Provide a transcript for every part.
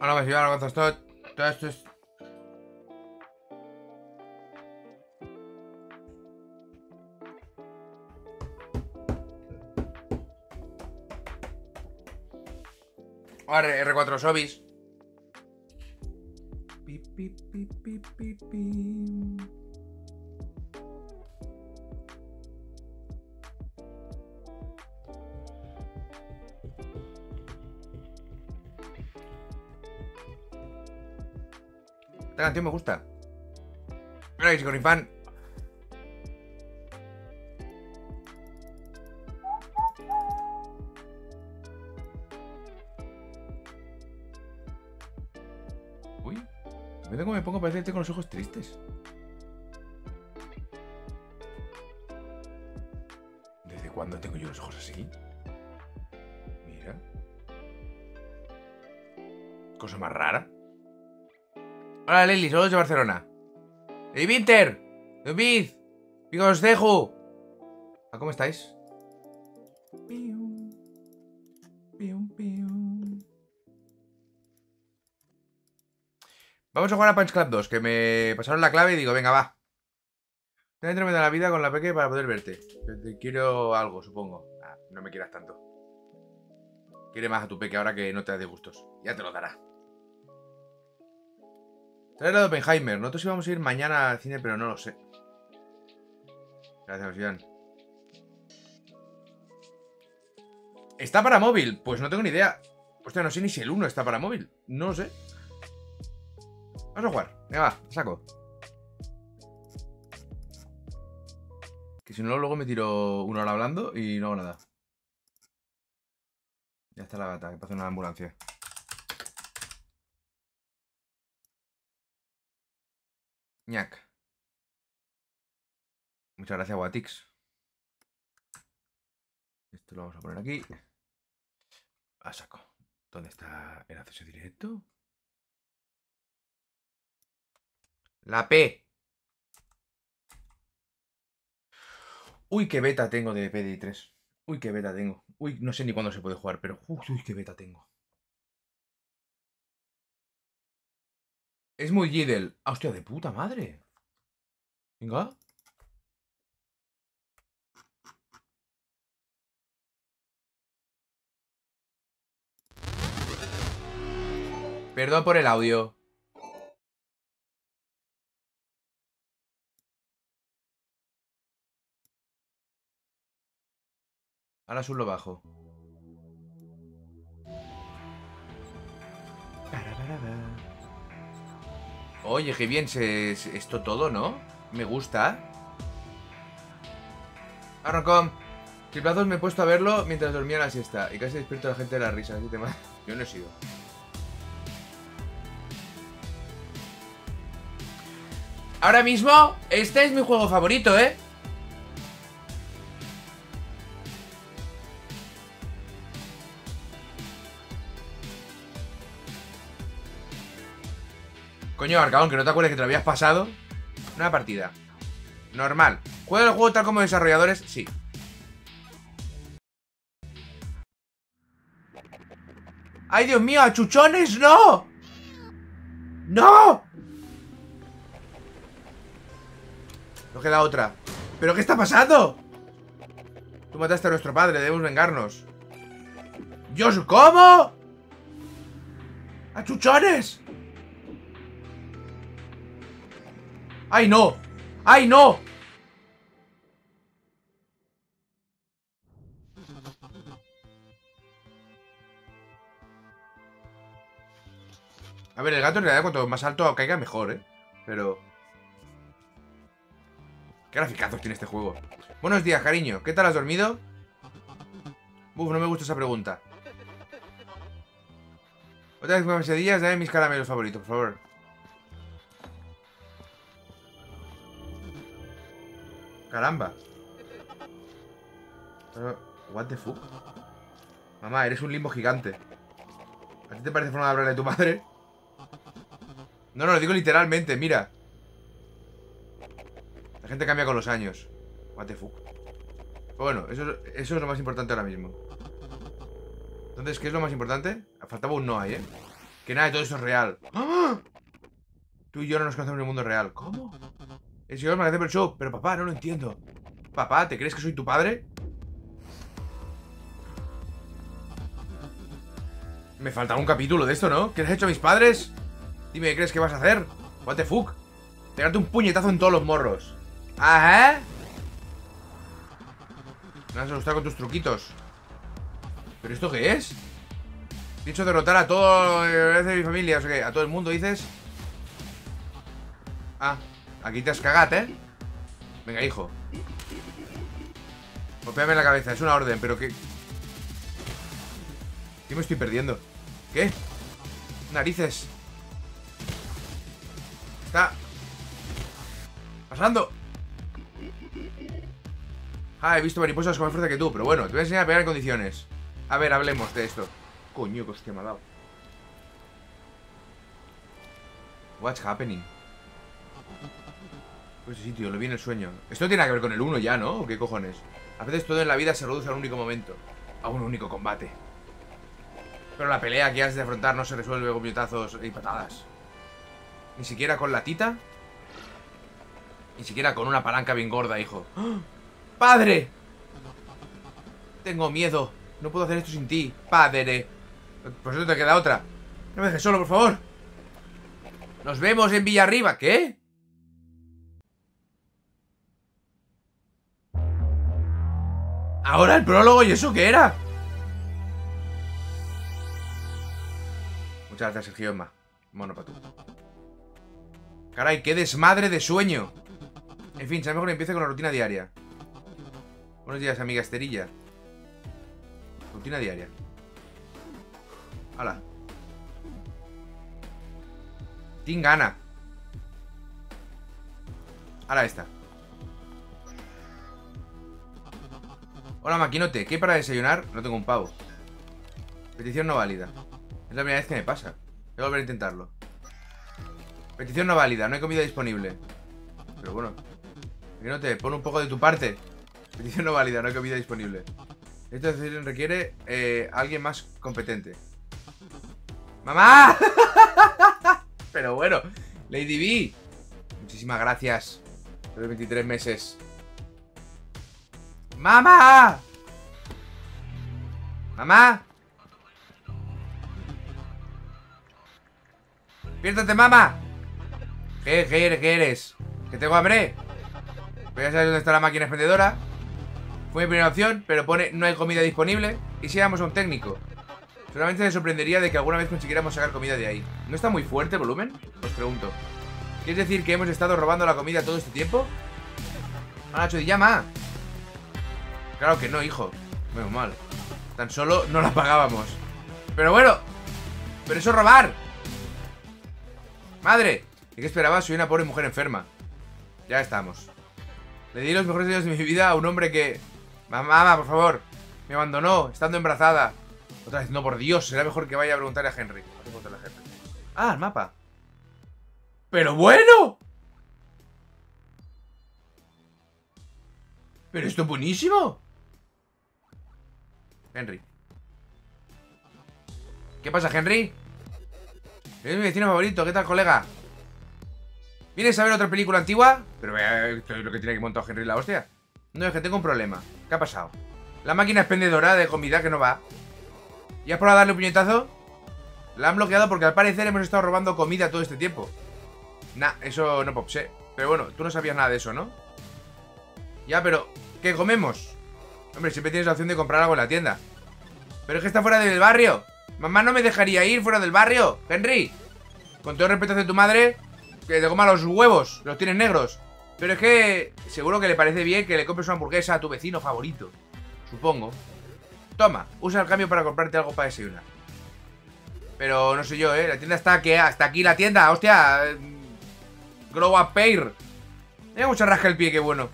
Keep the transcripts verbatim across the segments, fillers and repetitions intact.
Ahora vas a llevar avanzas todo, todo esto es... Ahora erre cuatro zombies. Pi, pi, pi, pi, pi, pi. Esta canción me gusta. Gracias, Corifan. Uy, me tengo me pongo parece que tengo los ojos tristes. ¿Desde cuándo tengo yo los ojos así? Mira. Cosa más rara. Hola Lely, saludos de Barcelona. ¡Ey, Winter! ¡David! ¡Mi consejo! ¿Ah, cómo estáis? Pium, pium, pium. Vamos a jugar a Punch Club dos, que me pasaron la clave y digo, venga, va. Te entré en la vida con la peque para poder verte. Te quiero algo, supongo. Ah, no me quieras tanto. Quiere más a tu peque ahora que no te das de gustos. Ya te lo dará. Trae la de Oppenheimer. Nosotros íbamos a ir mañana al cine, pero no lo sé. Gracias, Iván. ¿Está para móvil? Pues no tengo ni idea. Hostia, no sé ni si el uno está para móvil. No lo sé. Vamos a jugar. Venga, va, saco. Que si no, luego me tiro una hora hablando y no hago nada. Ya está la gata, que pasa una ambulancia. Ñac. Muchas gracias, Watix. Esto lo vamos a poner aquí. A saco. ¿Dónde está el acceso directo? La P. Uy, qué beta tengo de pe de i tres. Uy, qué beta tengo. Uy, no sé ni cuándo se puede jugar, pero... Uy, qué beta tengo. Es muy Giddle. ¡Ah, hostia, de puta madre! Venga. Perdón por el audio. Ahora solo bajo. Oye, qué bien se, se, esto todo, ¿no? Me gusta. Arroncom. Triplazos me he puesto a verlo mientras dormía la siesta. Y casi despierto a la gente de la risa. Así te... Yo no he sido. Ahora mismo, este es mi juego favorito, ¿eh? Coño, Arcaón, que no te acuerdes que te lo habías pasado. Una partida. Normal. ¿Juega el juego tal como desarrolladores? Sí. ¡Ay, Dios mío! ¡A chuchones! ¡No! ¡No! No queda otra. ¿Pero qué está pasando? Tú mataste a nuestro padre, debemos vengarnos. ¡Dios! ¿Cómo? ¡A chuchones! ¡Ay, no! ¡Ay, no! A ver, el gato en realidad cuanto más alto caiga mejor, ¿eh? Pero... ¿Qué graficazos tiene este juego? Buenos días, cariño. ¿Qué tal has dormido? Uf, no me gusta esa pregunta. Otra vez con mis pesadillas, dame mis caramelos favoritos, por favor. Caramba. What the fuck. Mamá, eres un limbo gigante. ¿A ti te parece forma de hablarle a tu madre? No, no, lo digo literalmente, mira. La gente cambia con los años. What the fuck. Bueno, eso, eso es lo más importante ahora mismo. Entonces, ¿qué es lo más importante? Faltaba un no ahí, ¿eh? Que nada de todo eso es real. ¡Ah! Tú y yo no nos conocemos en el mundo real. ¿Cómo? El señor me agradece por el show, pero papá, no lo entiendo. Papá, ¿te crees que soy tu padre? Me faltaba un capítulo de esto, ¿no? ¿Qué has hecho a mis padres? Dime, ¿qué crees que vas a hacer? What the fuck. Pegarte un puñetazo en todos los morros. Ajá. Me has asustado con tus truquitos. ¿Pero esto qué es? He dicho derrotar a todo el de mi familia, o sea que a todo el mundo dices. Ah, aquí te has cagado, ¿eh? Venga, hijo. Golpéame en la cabeza, es una orden, pero que... ¿Qué me estoy perdiendo? ¿Qué? Narices. Está pasando. Ah, he visto mariposas con más fuerza que tú. Pero bueno, te voy a enseñar a pegar en condiciones. A ver, hablemos de esto. Coño, que hostia me ha dado. What's happening? Pues ese sitio, lo vi en el sueño. Esto no tiene nada que ver con el uno ya, ¿no? ¿O qué cojones? A veces todo en la vida se reduce a un único momento, a un único combate. Pero la pelea que has de afrontar no se resuelve con puñetazos y patadas. Ni siquiera con la tita. Ni siquiera con una palanca bien gorda, hijo. ¡Oh! ¡Padre! Tengo miedo. No puedo hacer esto sin ti, padre. Por eso te queda otra. No me dejes solo, por favor. Nos vemos en Villarriba. ¿Qué? Ahora el prólogo, ¿y eso qué era? Muchas gracias, Sergio Emma. Mono para tú. Caray, qué desmadre de sueño. En fin, sea mejor que empiece con la rutina diaria. Buenos días, amiga Esterilla. Rutina diaria. Hala. Tingana. Hala esta. Hola, maquinote. ¿Qué para desayunar? No tengo un pavo. Petición no válida. Es la primera vez que me pasa. Voy a volver a intentarlo. Petición no válida. No hay comida disponible. Pero bueno. Maquinote, pon un poco de tu parte. Petición no válida. No hay comida disponible. Esta decisión requiere eh, alguien más competente. ¡Mamá! Pero bueno, Lady B, muchísimas gracias por los veintitrés meses. ¡Mamá! ¡Mamá! ¡Piérdate, mamá! ¿Qué, qué eres? ¿Qué eres? ¿Que tengo hambre? Voy a saber dónde está la máquina expendedora. Fue mi primera opción, pero pone no hay comida disponible. Y si éramos a un técnico. Solamente se sorprendería de que alguna vez consiguiéramos sacar comida de ahí. ¿No está muy fuerte el volumen? Os pregunto. ¿Quieres decir que hemos estado robando la comida todo este tiempo? ¡Ah, Nacho, llama! Claro que no, hijo. Menos mal. Tan solo no la pagábamos. Pero bueno. Pero eso es robar. Madre. ¿Y qué esperaba? Soy una pobre mujer enferma. Ya estamos. Le di los mejores años de mi vida a un hombre que... Mamá, por favor. Me abandonó, estando embarazada. Otra vez, no, por Dios. Será mejor que vaya a preguntarle a Henry. A Henry. Ah, el mapa. ¡Pero bueno! ¡Pero esto es buenísimo! Henry. ¿Qué pasa, Henry? Es mi vecino favorito. ¿Qué tal, colega? ¿Vienes a ver otra película antigua? Pero vea, esto es lo que tiene que montar Henry la hostia. No, es que tengo un problema. ¿Qué ha pasado? La máquina expendedora de comida que no va. ¿Y has probado a darle un puñetazo? La han bloqueado porque al parecer hemos estado robando comida todo este tiempo. Nah, eso no popsé. Pero bueno, tú no sabías nada de eso, ¿no? Ya, pero... ¿Qué comemos? Hombre, siempre tienes la opción de comprar algo en la tienda. Pero es que está fuera del barrio. Mamá no me dejaría ir fuera del barrio, Henry. Con todo el respeto hacia tu madre, que te coma los huevos, los tienes negros. Pero es que seguro que le parece bien que le compres una hamburguesa a tu vecino favorito. Supongo. Toma, usa el cambio para comprarte algo para desayunar. Pero no sé yo, ¿eh? La tienda está que hasta aquí la tienda, hostia. Grow up pair. Tiene mucha rasca el pie, qué bueno.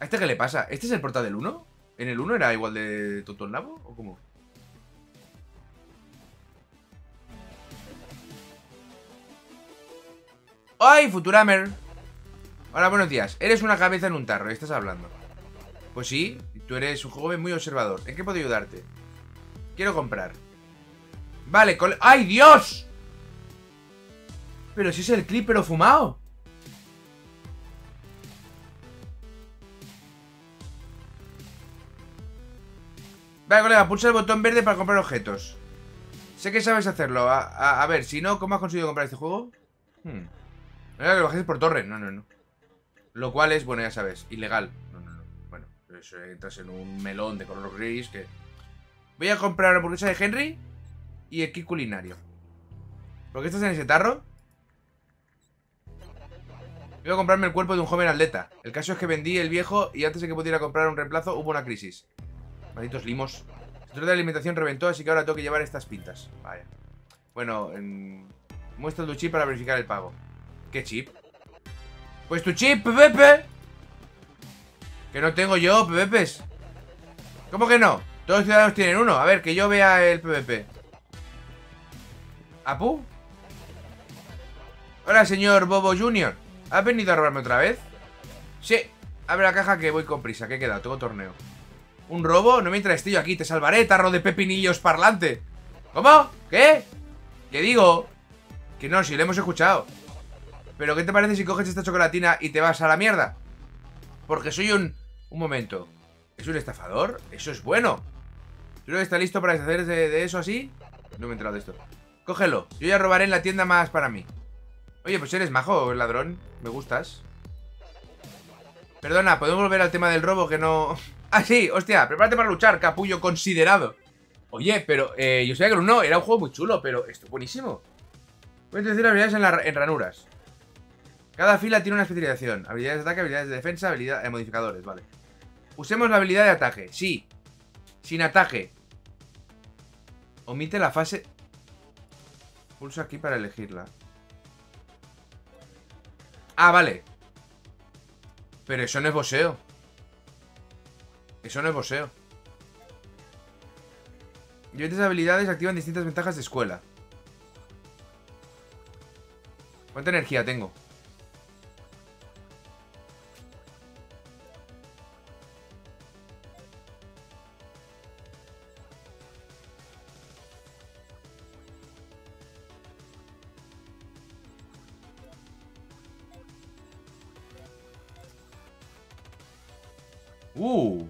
¿A este qué le pasa? ¿Este es el portal del uno? ¿En el uno era igual de tonto el nabo? ¿O cómo? ¡Ay, Futuramer! Hola, buenos días. Eres una cabeza en un tarro, estás hablando. Pues sí, tú eres un joven muy observador. ¿En qué puedo ayudarte? Quiero comprar. Vale, con... ¡Ay, Dios! Pero si es el Clipper o fumado. Vale, colega, pulsa el botón verde para comprar objetos. Sé que sabes hacerlo. A, a, a ver, si no, ¿cómo has conseguido comprar este juego? Hmm. No era que lo bajéis por torre. No, no, no. Lo cual es, bueno, ya sabes, ilegal. No, no, no. Bueno, eso, entras en un melón de color gris que... Voy a comprar la hamburguesa de Henry y el kit culinario. ¿Por qué estás en ese tarro? Voy a comprarme el cuerpo de un joven atleta. El caso es que vendí el viejo y antes de que pudiera comprar un reemplazo hubo una crisis. Malditos limos. El centro de alimentación reventó, así que ahora tengo que llevar estas pintas. Vaya. Bueno, en... muestra tu chip para verificar el pago. ¿Qué chip? Pues tu chip, Pepe. Que no tengo yo, Pepes. ¿Cómo que no? Todos los ciudadanos tienen uno. A ver, que yo vea el PvP. ¿Apu? Hola, señor Bobo junior ¿Has venido a robarme otra vez? Sí. Abre la caja que voy con prisa. ¿Qué queda? Tengo torneo. ¿Un robo? No mientras esté yo aquí. Te salvaré, tarro de pepinillos parlante. ¿Cómo? ¿Qué? ¿Qué digo? Que no, si lo hemos escuchado. ¿Pero qué te parece si coges esta chocolatina y te vas a la mierda? Porque soy un... Un momento. ¿Es un estafador? Eso es bueno. Creo que está listo para deshacerse de, de eso así. No me he enterado de esto. Cógelo. Yo ya robaré en la tienda más para mí. Oye, pues eres majo, ladrón. Me gustas. Perdona, ¿podemos volver al tema del robo que no...? Ah, sí, hostia. Prepárate para luchar, capullo considerado. Oye, pero... Eh, yo sabía que no, era un juego muy chulo, pero esto es buenísimo. Voy a introducir habilidades en, la, en ranuras. Cada fila tiene una especialización. Habilidades de ataque, habilidades de defensa, habilidades de modificadores, vale. Usemos la habilidad de ataque, sí. Sin ataque. Omite la fase... Pulsa aquí para elegirla. Ah, vale. Pero eso no es boxeo. Eso no es boxeo. Diferentes habilidades activan distintas ventajas de escuela. ¿Cuánta energía tengo? Uh.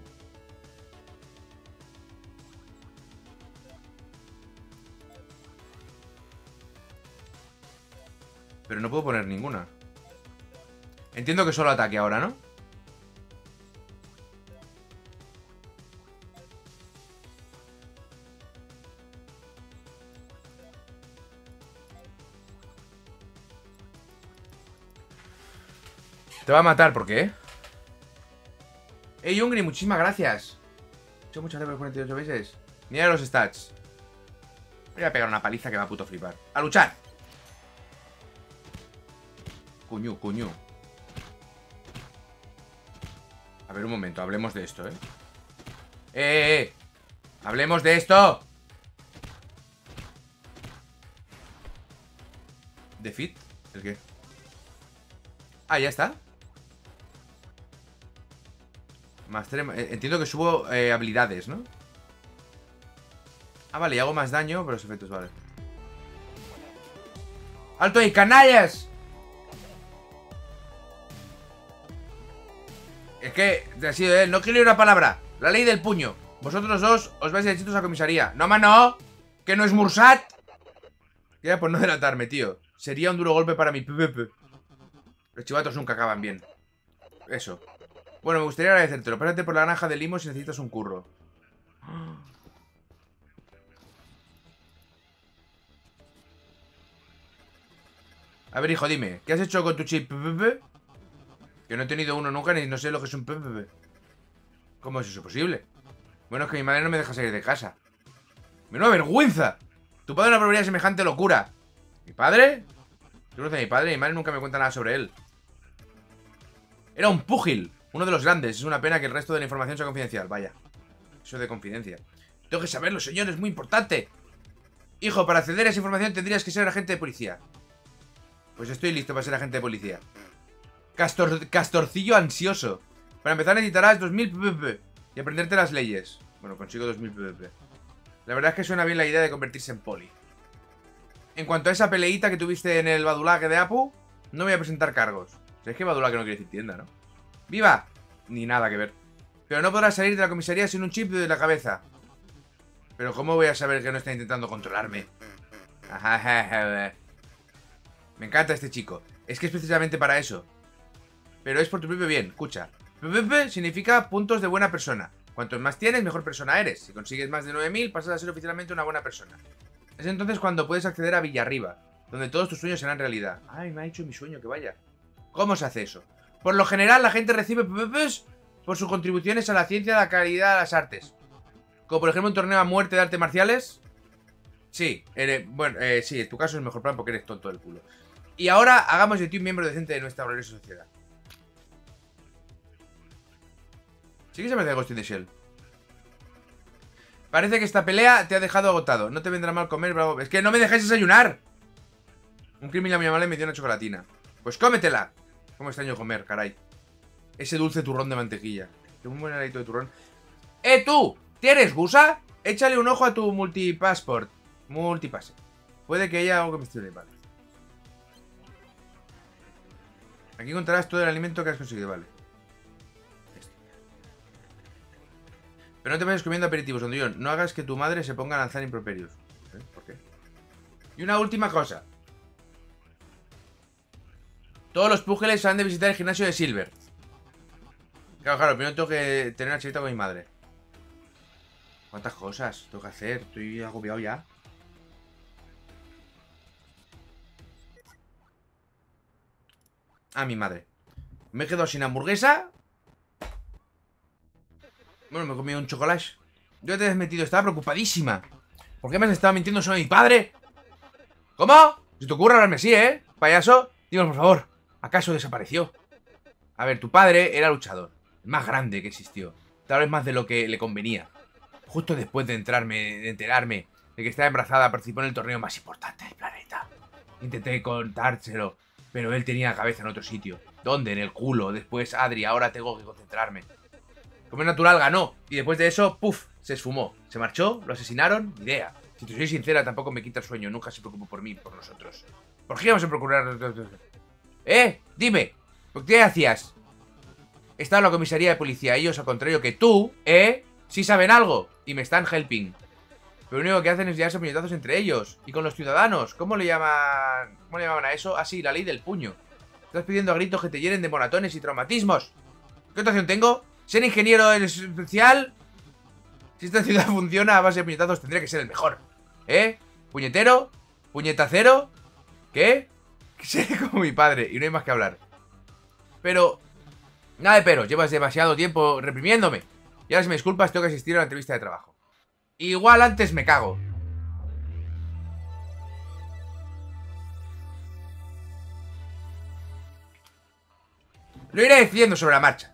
Pero no puedo poner ninguna. Entiendo que solo ataque ahora, ¿no? Te va a matar, ¿por qué? ¡Ey, Hungry! Muchísimas gracias. Muchas, muchas gracias por cuarenta y ocho veces. Mira los stats. Voy a pegar una paliza que va a puto flipar. ¡A luchar! Cuñú, cuñú. A ver, un momento. Hablemos de esto, ¿eh? ¡Eh, eh, eh! ¡Hablemos de esto! ¿Defeat? ¿El qué? Ah, ya está. Entiendo que subo eh, habilidades, ¿no? Ah, vale, y hago más daño, pero los efectos, vale. ¡Alto ahí, canallas! Es que, ha sido él, no quiero ir una palabra. La ley del puño. Vosotros dos os vais derechitos a comisaría. ¡No, mano! ¡Que no es Mursat! Queda por no delatarme, tío. Sería un duro golpe para mi P P P. Los chivatos nunca acaban bien. Eso. Bueno, me gustaría agradecértelo. Pásate por la granja de limo si necesitas un curro. A ver, hijo, dime. ¿Qué has hecho con tu chip? Que no he tenido uno nunca ni no sé lo que es un P P P. ¿Cómo es eso posible? Bueno, es que mi madre no me deja salir de casa. ¡Menuda vergüenza! Tu padre no probaría semejante locura. ¿Mi padre? Yo no sé a mi padre. Mi madre nunca me cuenta nada sobre él. Era un púgil. Uno de los grandes. Es una pena que el resto de la información sea confidencial. Vaya. Eso de confidencia. Tengo que saberlo, señor. Es muy importante. Hijo, para acceder a esa información tendrías que ser agente de policía. Pues estoy listo para ser agente de policía. Castor, castorcillo ansioso. Para empezar necesitarás dos mil P P P y aprenderte las leyes. Bueno, consigo dos mil P P P. La verdad es que suena bien la idea de convertirse en poli. En cuanto a esa peleita que tuviste en el badulaque de Apu, no voy a presentar cargos. Si es que badulaque no quiere decir tienda, ¿no? ¡Viva! Ni nada que ver. Pero no podrás salir de la comisaría sin un chip de la cabeza. Pero ¿cómo voy a saber que no está intentando controlarme? Me encanta este chico. Es que es precisamente para eso. Pero es por tu propio bien, escucha. P P P significa puntos de buena persona. Cuantos más tienes, mejor persona eres. Si consigues más de nueve mil, pasas a ser oficialmente una buena persona. Es entonces cuando puedes acceder a Villarriba, donde todos tus sueños serán realidad. Ay, me ha hecho mi sueño, que vaya. ¿Cómo se hace eso? Por lo general, la gente recibe P P Ps por sus contribuciones a la ciencia, a la calidad, a las artes. Como por ejemplo un torneo a muerte de artes marciales. Sí, eres, bueno, eh, sí, en tu caso es el mejor plan porque eres tonto del culo. Y ahora hagamos de ti un miembro decente de nuestra gloriosa sociedad. Sí que se me da Ghost in the Shell. Parece que esta pelea te ha dejado agotado. No te vendrá mal comer, bravo. Es que no me dejáis desayunar. Un criminal muy amable me dio una chocolatina. Pues cómetela. Cómo extraño comer, caray. Ese dulce turrón de mantequilla. Tengo un buen aladito de turrón. ¡Eh, tú! ¿Tienes gusa? Échale un ojo a tu multipassport. Multipase. Puede que haya algo que me esté de vale. Aquí encontrarás todo el alimento que has conseguido, vale. Pero no te vayas comiendo aperitivos, Ondillón. No hagas que tu madre se ponga a lanzar improperios. ¿Eh? ¿Por qué? Y una última cosa. Todos los púgiles han de visitar el gimnasio de Silver. Claro, claro, primero tengo que tener una chavita con mi madre. ¿Cuántas cosas tengo que hacer? Estoy agobiado ya. Ah, mi madre. Me he quedado sin hamburguesa. Bueno, me he comido un chocolate. Yo te he metido, estaba preocupadísima. ¿Por qué me has estado mintiendo sobre mi padre? ¿Cómo? Si te ocurre hablarme así, ¿eh? Payaso, dímelo por favor. ¿Acaso desapareció? A ver, tu padre era luchador. El más grande que existió. Tal vez más de lo que le convenía. Justo después de entrarme, de enterarme de que estaba embarazada, participó en el torneo más importante del planeta. Intenté contárselo, pero él tenía la cabeza en otro sitio. ¿Dónde? En el culo. Después, Adri, ahora tengo que concentrarme. Como es natural, ganó. Y después de eso, puff, se esfumó. Se marchó, lo asesinaron, idea. Si te soy sincera, tampoco me quita el sueño. Nunca se preocupó por mí, por nosotros. ¿Por qué vamos a procurar? ¡Eh! Dime, ¿por qué hacías? Estaba en la comisaría de policía. Ellos, al contrario que tú, ¿eh? Sí saben algo. Y me están helping. Pero lo único que hacen es liarse puñetazos entre ellos. Y con los ciudadanos. ¿Cómo le llaman? ¿Cómo le llamaban a eso? Ah, sí, la ley del puño. Estás pidiendo a gritos que te llenen de moratones y traumatismos. ¿Qué actuación tengo? ¿Ser ingeniero especial? Si esta ciudad funciona a base de puñetazos, tendría que ser el mejor. ¿Eh? ¿Puñetero? ¿Puñetacero? ¿Qué? Seré como mi padre. Y no hay más que hablar. Pero... nada de pero. Llevas demasiado tiempo reprimiéndome. Y ahora si me disculpas, tengo que asistir a la entrevista de trabajo. Igual antes me cago. Lo iré decidiendo sobre la marcha.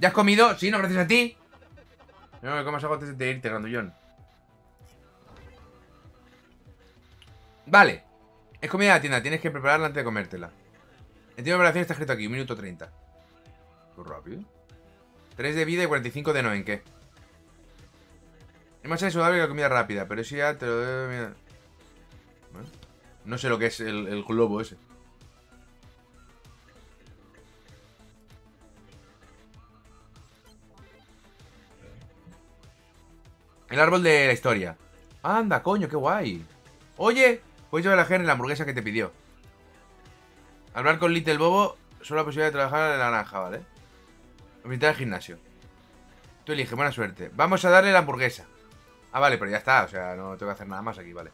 ¿Ya has comido? Sí, no, gracias a ti. No me comas algo antes de irte, grandullón. Vale. Es comida de la tienda, tienes que prepararla antes de comértela. El tiempo de preparación está escrito aquí, un minuto treinta. Muy rápido. tres de vida y cuarenta y cinco de no en qué. Es más saludable que la comida rápida, pero eso ya te lo debo... Mira. Bueno, no sé lo que es el, el globo ese. El árbol de la historia. Anda, coño, qué guay. Oye, puedes llevar a Henry la hamburguesa que te pidió. Hablar con Little Bobo, solo la posibilidad de trabajar en la naranja, ¿vale? Visitar el gimnasio. Tú eliges, buena suerte. Vamos a darle la hamburguesa. Ah, vale, pero ya está. O sea, no tengo que hacer nada más aquí, vale.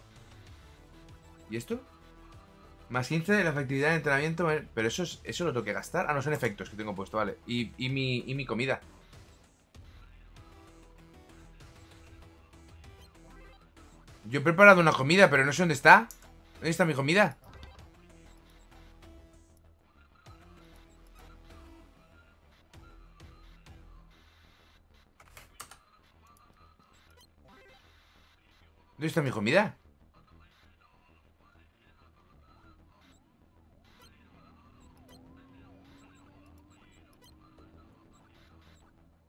¿Y esto? Más quince de la efectividad de entrenamiento. Pero eso, es, eso lo tengo que gastar. Ah, no, son efectos que tengo puesto, vale. Y, y, mi, y mi comida. Yo he preparado una comida, pero no sé dónde está. ¿Dónde está mi comida? ¿Dónde está mi comida?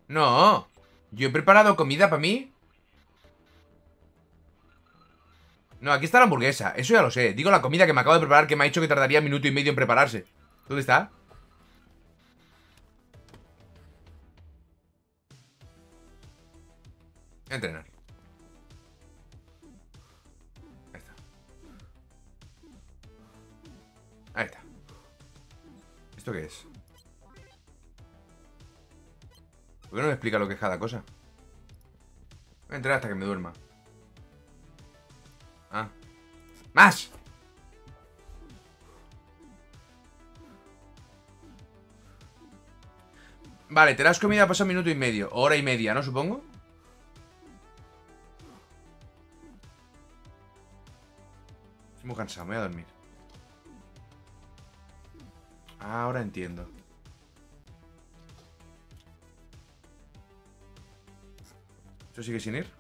No, yo he preparado comida para mí. No, aquí está la hamburguesa, eso ya lo sé. Digo la comida que me acabo de preparar, que me ha dicho que tardaría minuto y medio en prepararse. ¿Dónde está? Entrenar. Ahí está. Ahí está. ¿Esto qué es? ¿Por qué no me explica lo que es cada cosa? Voy a entrenar hasta que me duerma. Ah. ¡Más! Vale, te das comida, pasa un minuto y medio. O hora y media, ¿no? Supongo. Estoy muy cansado, me voy a dormir. Ahora entiendo. ¿Esto sigue sin ir?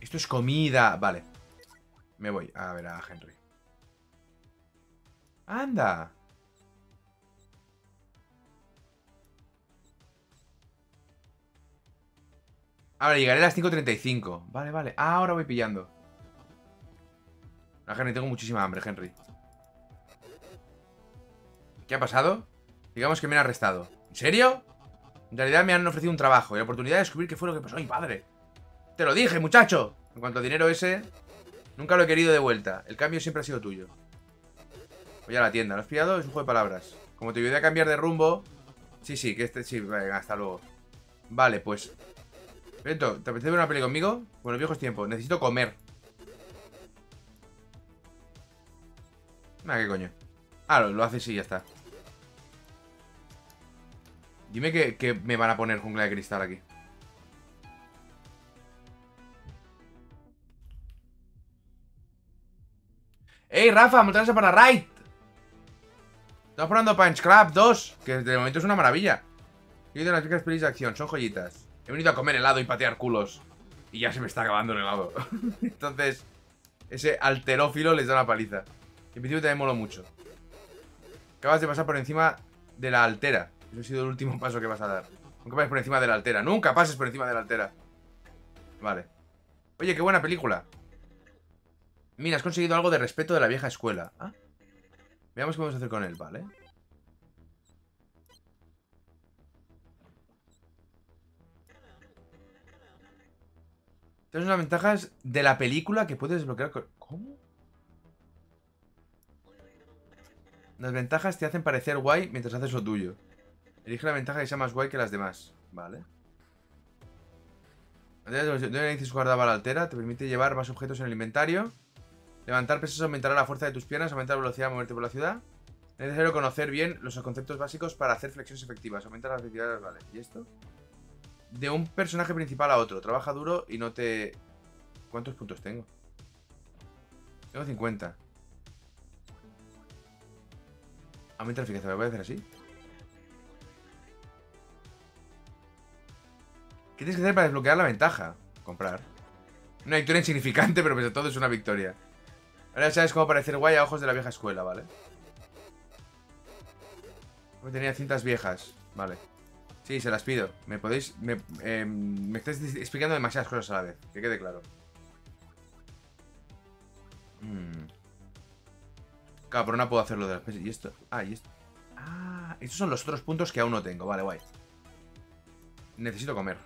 Esto es comida. Vale. Me voy a ver a Henry. ¡Anda! Ahora llegaré a las cinco treinta y cinco. Vale, vale. Ahora voy pillando. No, Henry, tengo muchísima hambre, Henry. ¿Qué ha pasado? Digamos que me han arrestado. ¿En serio? En realidad me han ofrecido un trabajo y la oportunidad de descubrir qué fue lo que pasó a mi padre. ¡Te lo dije, muchacho! En cuanto a dinero ese, nunca lo he querido de vuelta. El cambio siempre ha sido tuyo. Voy a la tienda. ¿Lo has pillado? Es un juego de palabras. Como te ayudé a cambiar de rumbo... Sí, sí, que este... Sí, venga, hasta luego. Vale, pues... Beto, ¿te apetece ver una peli conmigo? Bueno, viejos tiempos. Necesito comer. Nada, ¿qué coño? Ah, lo, lo haces y ya está. Dime que, que me van a poner jungla de cristal aquí. ¡Ey, Rafa! ¡Muchas gracias para Raid! Estamos probando Punch Club dos, que de momento es una maravilla. Yo he ido a las ricas pelis de acción, son joyitas. He venido a comer helado y patear culos. Y ya se me está acabando el helado. Entonces, ese alterófilo les da una paliza. En principio también moló mucho. Acabas de pasar por encima de la altera. Eso ha sido el último paso que vas a dar. Nunca pases por encima de la altera. ¡Nunca pases por encima de la altera! Vale. Oye, qué buena película. Mira, has conseguido algo de respeto de la vieja escuela. ¿Ah? Veamos qué vamos a hacer con él, ¿vale? Tienes unas ventajas de la película que puedes desbloquear con... ¿Cómo? Las ventajas te hacen parecer guay mientras haces lo tuyo. Elige la ventaja que sea más guay que las demás. Vale. ¿Dónde dices guardaba la altera? Te permite llevar más objetos en el inventario. Levantar pesas aumentará la fuerza de tus piernas, aumentar la velocidad de moverte por la ciudad. Es necesario conocer bien los conceptos básicos para hacer flexiones efectivas. Aumentar las actividades, vale. ¿Y esto? De un personaje principal a otro. Trabaja duro y no te... ¿Cuántos puntos tengo? Tengo cincuenta. Aumenta la eficacia, ¿me voy a hacer así? ¿Qué tienes que hacer para desbloquear la ventaja? Comprar. Una victoria insignificante, pero pese a todo es una victoria. Ahora sabes cómo parecer guay a ojos de la vieja escuela, ¿vale? Tenía cintas viejas, vale. Sí, se las pido. Me podéis... Me, eh, me estáis explicando demasiadas cosas a la vez. Que quede claro. Mm. Claro, pero no puedo hacerlo de las pesas. ¿Y esto? Ah, y esto. Ah, estos son los otros puntos que aún no tengo. Vale, guay. Necesito comer.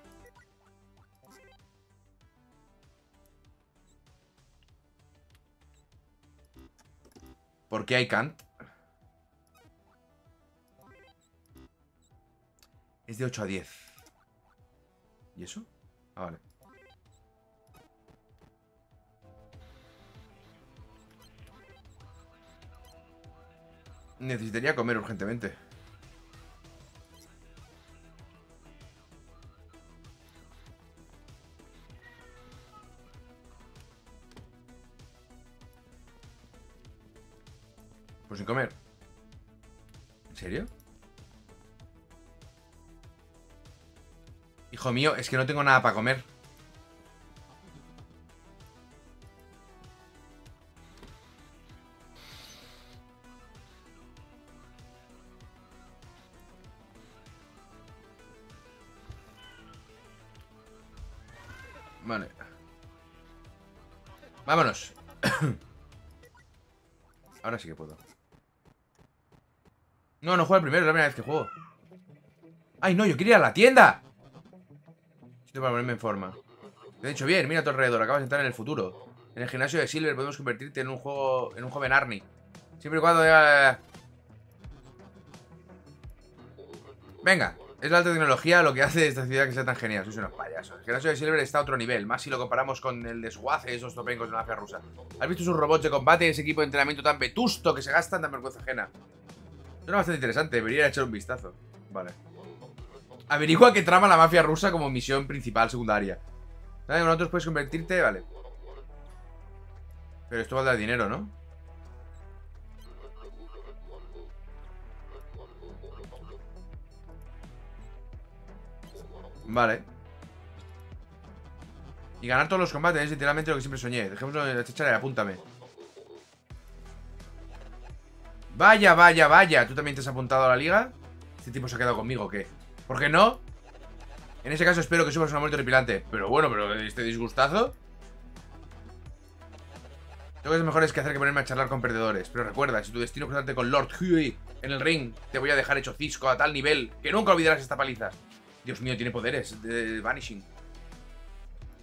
¿Por qué hay Kant? Es de ocho a diez. ¿Y eso? Ah, vale. Necesitaría comer urgentemente. Pues sin comer. ¿En serio? Hijo mío, es que no tengo nada para comer. Vale. Vámonos. Ahora sí que puedo. No, no juego el primero, es la primera vez que juego. ¡Ay, no! ¡Yo quería ir a la tienda! Esto para ponerme en forma. Te he dicho bien, mira a tu alrededor, acabas de entrar en el futuro. En el gimnasio de Silver podemos convertirte en un juego. En un joven Arnie. Siempre y cuando. Eh... Venga, es la alta tecnología lo que hace esta ciudad que sea tan genial. Sois unos payasos. El gimnasio de Silver está a otro nivel, más si lo comparamos con el desguace de esos topencos de la mafia rusa. ¿Has visto sus robots de combate y ese equipo de entrenamiento tan vetusto que se gastan tan vergüenza ajena? Suena bastante interesante, debería echar un vistazo. Vale. Averigua qué trama la mafia rusa como misión principal, secundaria. ¿Sabes? Con otros puedes convertirte, vale. Pero esto valdrá dinero, ¿no? Vale. Y ganar todos los combates es literalmente lo que siempre soñé. Dejémoslo en la chicha y apúntame. Vaya, vaya, vaya. ¿Tú también te has apuntado a la liga? Este tipo se ha quedado conmigo, ¿o qué? ¿Por qué no? En ese caso espero que subas una muerte horripilante. Pero bueno, pero este disgustazo. Tengo cosas mejores que hacer que ponerme a charlar con perdedores. Pero recuerda, si tu destino cruzarte con Lord Huey en el ring, te voy a dejar hecho cisco a tal nivel que nunca olvidarás esta paliza. Dios mío, tiene poderes de Vanishing.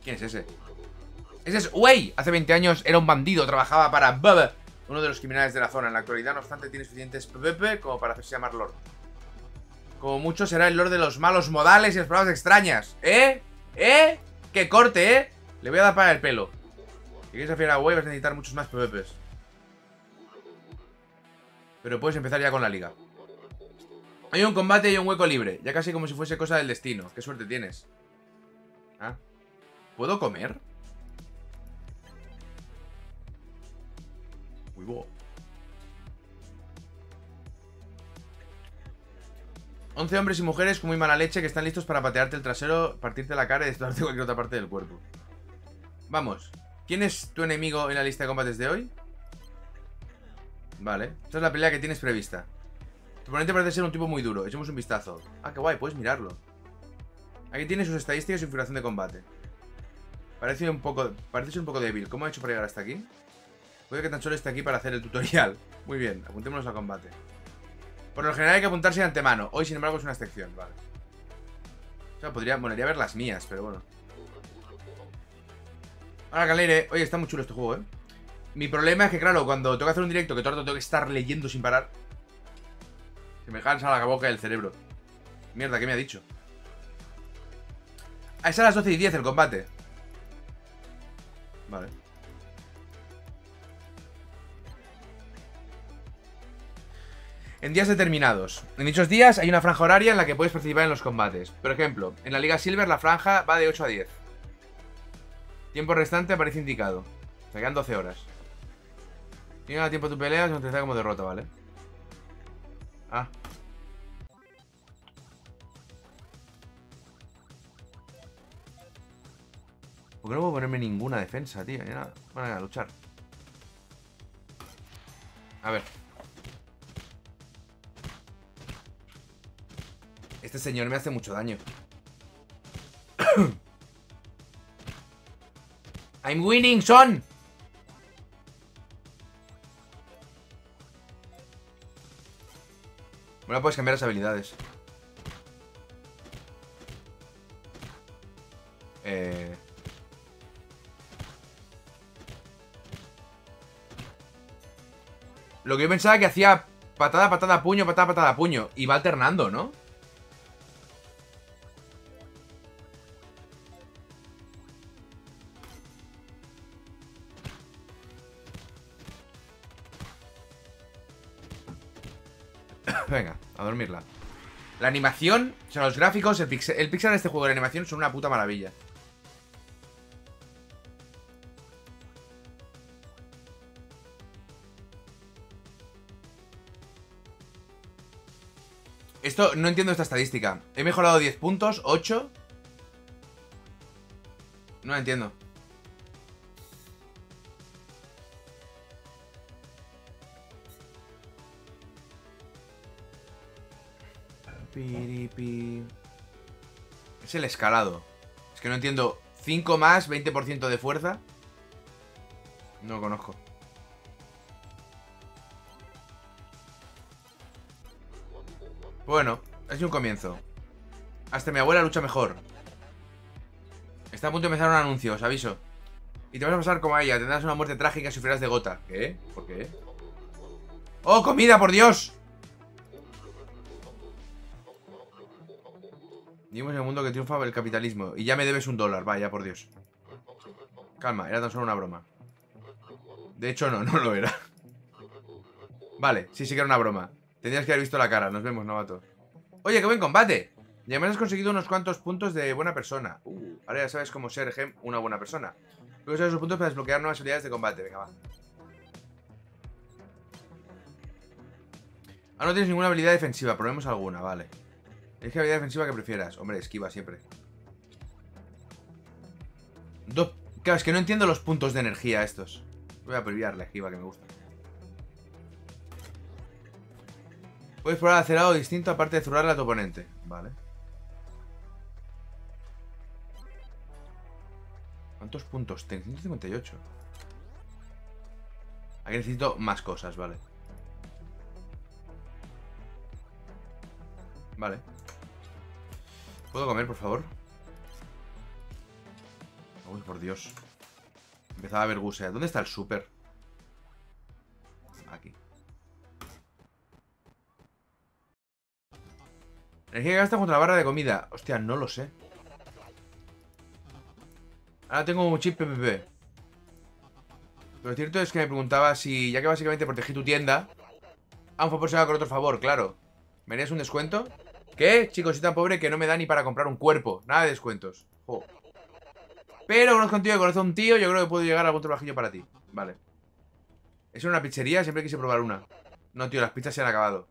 ¿Quién es ese? Ese es Way. Hace veinte años era un bandido, trabajaba para Bobo, uno de los criminales de la zona. En la actualidad, no obstante, tiene suficientes P P como para hacerse llamar Lord. Como mucho será el Lord de los malos modales y las palabras extrañas. ¿Eh? ¿Eh? ¡Qué corte, eh! Le voy a dar para el pelo. Si quieres afiar a Way, vas a necesitar muchos más P P s. Pero puedes empezar ya con la liga. Hay un combate y un hueco libre. Ya casi como si fuese cosa del destino. Qué suerte tienes. ¿Ah? ¿Puedo comer? Uy, bo. Once hombres y mujeres con muy mala leche que están listos para patearte el trasero, partirte la cara y destrozarte cualquier otra parte del cuerpo. Vamos. ¿Quién es tu enemigo en la lista de combates de hoy? Vale. Esta es la pelea que tienes prevista. Tu oponente parece ser un tipo muy duro. Echemos un vistazo. Ah, qué guay, puedes mirarlo. Aquí tiene sus estadísticas y su información de combate. Parece un poco, parece ser un poco débil. ¿Cómo ha hecho para llegar hasta aquí? Puede que tan solo esté aquí para hacer el tutorial. Muy bien, apuntémonos al combate. Por lo general hay que apuntarse de antemano. Hoy, sin embargo, es una excepción, vale. O sea, podría, bueno, iría a ver las mías, pero bueno. Ahora que leeré. Oye, está muy chulo este juego, ¿eh? Mi problema es que, claro, cuando tengo que hacer un directo, que todo el rato tengo que estar leyendo sin parar. Que me cansa la boca del cerebro. Mierda, ¿qué me ha dicho? Ah, es a las doce y diez el combate. Vale. En días determinados. En dichos días hay una franja horaria en la que puedes participar en los combates. Por ejemplo, en la Liga Silver la franja va de ocho a diez. Tiempo restante aparece indicado. Te quedan doce horas. Si no da tiempo tu pelea, se contesta como derrota, ¿vale? Ah. Porque no puedo ponerme ninguna defensa, tío. Ya nada. Van a luchar. A ver. Este señor me hace mucho daño. I'm winning, son. Bueno, puedes cambiar las habilidades. Eh... Lo que yo pensaba que hacía patada, patada, puño, patada, patada, puño. Y va alternando, ¿no? Venga, a dormirla. La animación, o sea, los gráficos, el pixel, el pixel de este juego de animación son una puta maravilla. Esto, no entiendo esta estadística. He mejorado diez puntos, ocho. No la entiendo. Es el escalado. Es que no entiendo. cinco más, veinte por ciento de fuerza. No lo conozco. Bueno, es un comienzo. Hasta mi abuela lucha mejor. Está a punto de empezar un anuncio, os aviso. Y te vas a pasar como a ella. Tendrás una muerte trágica y sufrirás de gota. ¿Qué? ¿Por qué? ¡Oh, comida, por Dios! Vivimos en el mundo que triunfa el capitalismo. Y ya me debes un dólar, vaya, por Dios. Calma, era tan solo una broma. De hecho, no, no lo era. Vale, sí, sí que era una broma. Tendrías que haber visto la cara. Nos vemos, novato. Oye, qué buen combate. Y además has conseguido unos cuantos puntos de buena persona. Uh, ahora ya sabes cómo ser, Gem, una buena persona. Voy a usar esos puntos para desbloquear nuevas habilidades de combate. Venga, va. Ah, no tienes ninguna habilidad defensiva. Probemos alguna, vale. Elige habilidad defensiva que prefieras. Hombre, esquiva siempre. Do... Claro, es que no entiendo los puntos de energía estos. Voy a priviar la esquiva que me gusta. Puedes probar a hacer algo distinto aparte de zurrarle a tu oponente. Vale. ¿Cuántos puntos tengo? ciento cincuenta y ocho. Aquí necesito más cosas, vale. Vale. ¿Puedo comer, por favor? Uy, por Dios. Empezaba a ver gusea. ¿Dónde está el súper? Aquí. Energía que gasta contra la barra de comida. Hostia, no lo sé. Ahora tengo un chip P P P. Lo cierto es que me preguntaba si, ya que básicamente protegí tu tienda... Ah, un favor se va con otro favor, claro. ¿Me harías un descuento? ¿Qué? Chicos, soy tan pobre que no me da ni para comprar un cuerpo. Nada de descuentos. Jo. Pero conozco a un tío que conozco a un tío. Yo creo que puedo llegar a algún trabajillo para ti. Vale. ¿Es una pizzería? Siempre quise probar una. No, tío, las pizzas se han acabado.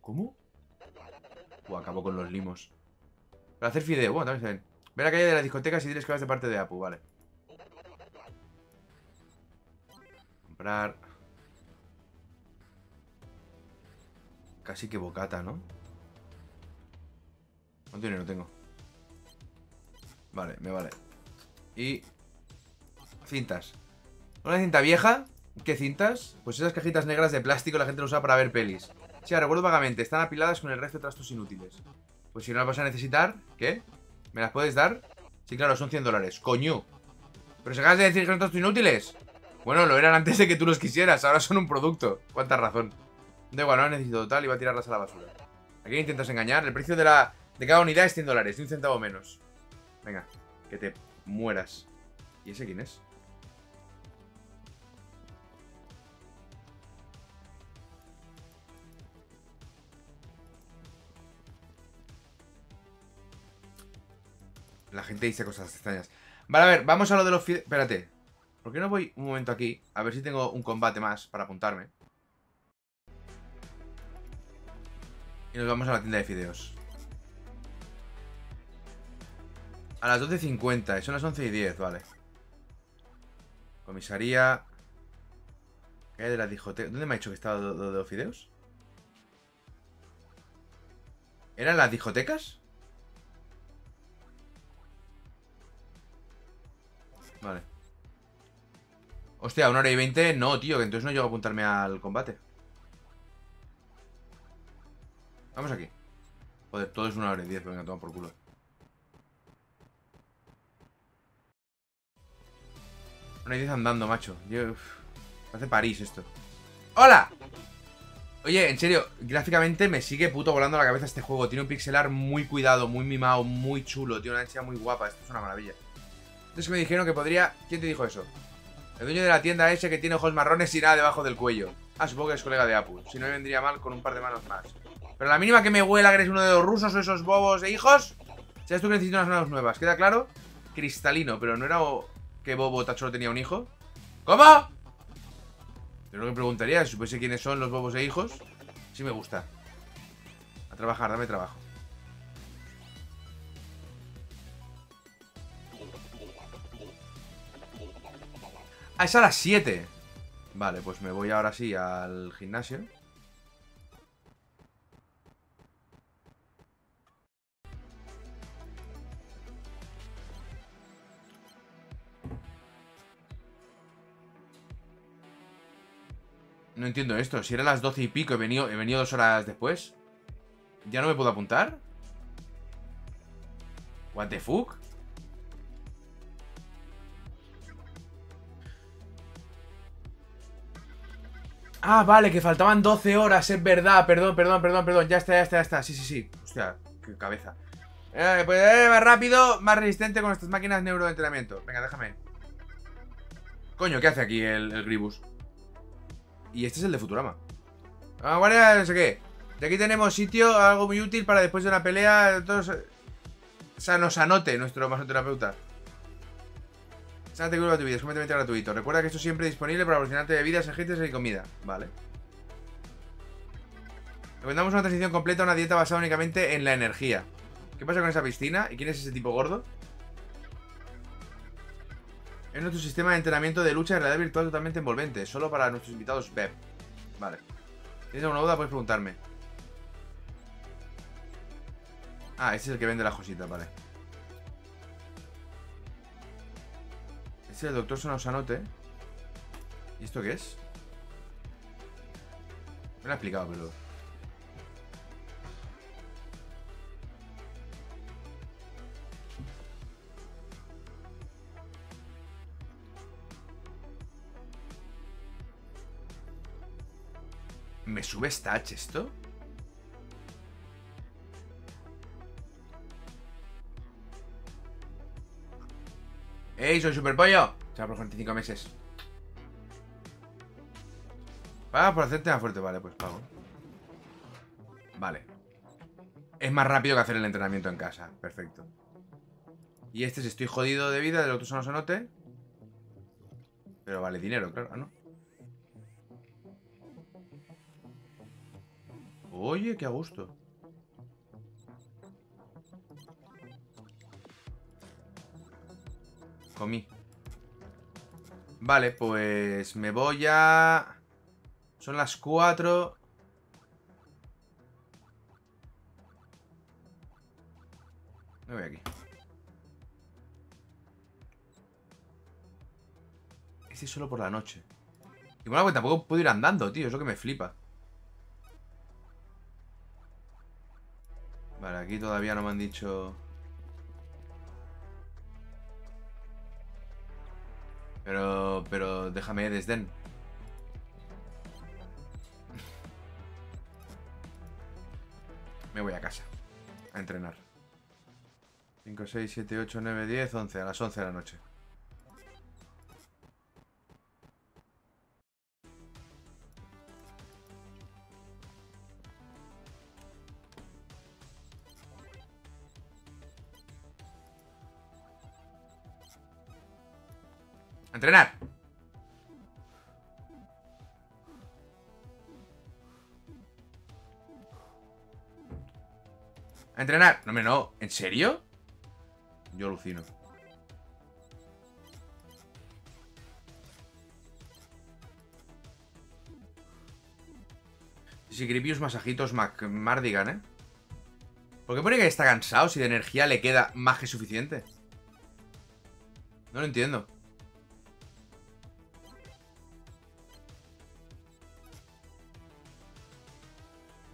¿Cómo? Uh, acabo con los limos. Para hacer fideo, bueno, también se ven. Ve a la calle de las discotecas y diles que vas de parte de Apu, vale. Comprar. Casi que bocata, ¿no? ¿Cuánto dinero tengo? Vale, me vale. Y... cintas. ¿Una cinta vieja? ¿Qué cintas? Pues esas cajitas negras de plástico la gente lo usa para ver pelis. Sí, recuerdo vagamente, están apiladas con el resto de trastos inútiles. Pues si no las vas a necesitar, ¿qué? ¿Me las puedes dar? Sí, claro, son cien dólares, coño. Pero si acabas de decir que son trastos inútiles. Bueno, lo eran antes de que tú los quisieras, ahora son un producto. Cuánta razón. Da igual, no las necesito total y va a tirarlas a la basura. ¿A quién intentas engañar? El precio de la de cada unidad es cien dólares, de un centavo menos. Venga, que te mueras. ¿Y ese quién es? La gente dice cosas extrañas. Vale, a ver, vamos a lo de los... Espérate. ¿Por qué no voy un momento aquí? A ver si tengo un combate más para apuntarme. Y nos vamos a la tienda de fideos. A las doce cincuenta. Son las once y diez, vale. Comisaría. Calle de la discoteca. ¿Dónde me ha dicho que estaba lo de los fideos? ¿Eran las discotecas? Vale. Hostia, una hora y veinte. No, tío, que entonces no llego a apuntarme al combate. Vamos aquí. Joder, todo es una hora y diez. Venga, toma por culo. Una hora y diez andando, macho. Yo, uf, hace París esto. ¡Hola! Oye, en serio, gráficamente me sigue puto volando la cabeza este juego. Tiene un pixelar muy cuidado, muy mimado, muy chulo. Tiene una ansia muy guapa. Esto es una maravilla. Entonces me dijeron que podría... ¿Quién te dijo eso? El dueño de la tienda ese que tiene ojos marrones y nada debajo del cuello. Ah, supongo que es colega de Apu. Si no me vendría mal con un par de manos más. Pero la mínima que me huela que eres uno de los rusos o esos bobos de hijos. ¿Sabes tú que necesito unas manos nuevas? ¿Queda claro? Cristalino, pero no era que Bobo Tachoro tenía un hijo. ¿Cómo? Pero lo que preguntaría, si supiese quiénes son los bobos e hijos. Sí me gusta. A trabajar, dame trabajo. Ah, es a las siete. Vale, pues me voy ahora sí al gimnasio. No entiendo esto. Si eran las doce y pico, he venido, he venido dos horas después. ¿Ya no me puedo apuntar? ¿What the fuck? Ah, vale, que faltaban doce horas, es verdad. Perdón, perdón, perdón, perdón. Ya está, ya está, ya está. Sí, sí, sí. Hostia, qué cabeza. Eh, pues eh, más rápido, más resistente con estas máquinas neuroentrenamiento. Venga, déjame. Coño, ¿qué hace aquí el, el Gribus? Y este es el de Futurama. Ah, bueno, no sé qué. De aquí tenemos sitio, algo muy útil para después de una pelea. Todos... O sea, nos anote nuestro masoterapeuta. Sánate curva tu vida, es completamente gratuito. Recuerda que esto siempre es disponible para proporcionarte bebidas, ejercicios y comida. Vale. Recomendamos una transición completa a una dieta basada únicamente en la energía. ¿Qué pasa con esa piscina? ¿Y quién es ese tipo gordo? Es nuestro sistema de entrenamiento de lucha de realidad virtual totalmente envolvente, solo para nuestros invitados V I P. Vale. Si tienes alguna duda, puedes preguntarme. Ah, este es el que vende las cositas, vale. Este es el doctor Sonosanote. ¿Y esto qué es? Me lo ha explicado, pero... ¿Me sube stats esto? ¡Ey, soy superpollo! Se va por cuarenta y cinco meses. Paga por hacerte más fuerte. Vale, pues pago. Vale. Es más rápido que hacer el entrenamiento en casa. Perfecto. Y este es estoy jodido de vida, del otro no se note. Pero vale dinero, claro, ¿no? Oye, qué a gusto. Comí. Vale, pues me voy a... Son las cuatro. Me voy aquí. Este es solo por la noche. Y bueno, pues tampoco puedo ir andando, tío. Es lo que me flipa. Vale, aquí todavía no me han dicho... Pero... Pero déjame desdén. Me voy a casa. A entrenar. cinco, seis, siete, ocho, nueve, diez, once. A las once de la noche. ¡Entrenar! ¡A entrenar! No, me no. ¿En serio? Yo alucino. Si Grievous masajitos Mac Mardigan, ¿eh? ¿Por qué pone que está cansado si de energía le queda más que suficiente? No lo entiendo.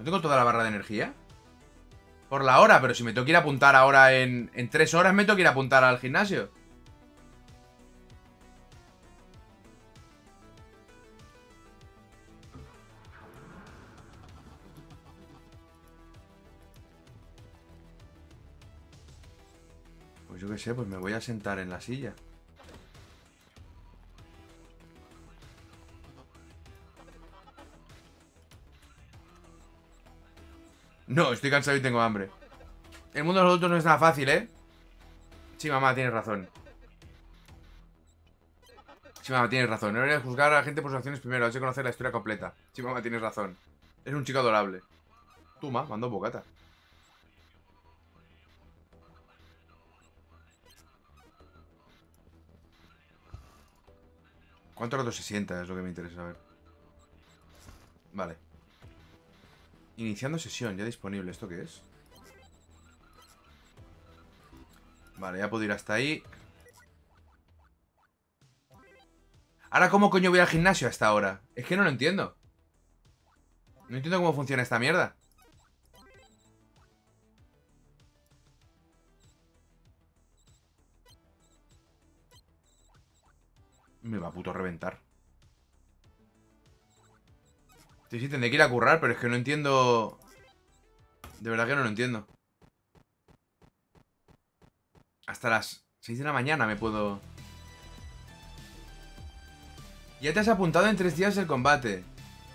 ¿Tengo toda la barra de energía? Por la hora, pero si me tengo que ir a apuntar ahora en... En tres horas me tengo que ir a apuntar al gimnasio. Pues yo qué sé, pues me voy a sentar en la silla. No, estoy cansado y tengo hambre. El mundo de los adultos no es nada fácil, ¿eh? Sí, mamá, tienes razón. Sí, mamá, tienes razón. No deberías juzgar a la gente por sus acciones primero. Has de conocer la historia completa. Sí, mamá, tienes razón. Es un chico adorable. Tú, mamá, mandó bocata. ¿Cuánto rato se sienta? Es lo que me interesa saber. Vale. Iniciando sesión, ya disponible. ¿Esto qué es? Vale, ya puedo ir hasta ahí. ¿Ahora cómo coño voy al gimnasio hasta ahora? Es que no lo entiendo. No entiendo cómo funciona esta mierda. Me va a puto reventar. Sí, sí, tendré que ir a currar, pero es que no entiendo. De verdad que no lo entiendo. Hasta las seis de la mañana me puedo... Ya te has apuntado en tres días el combate.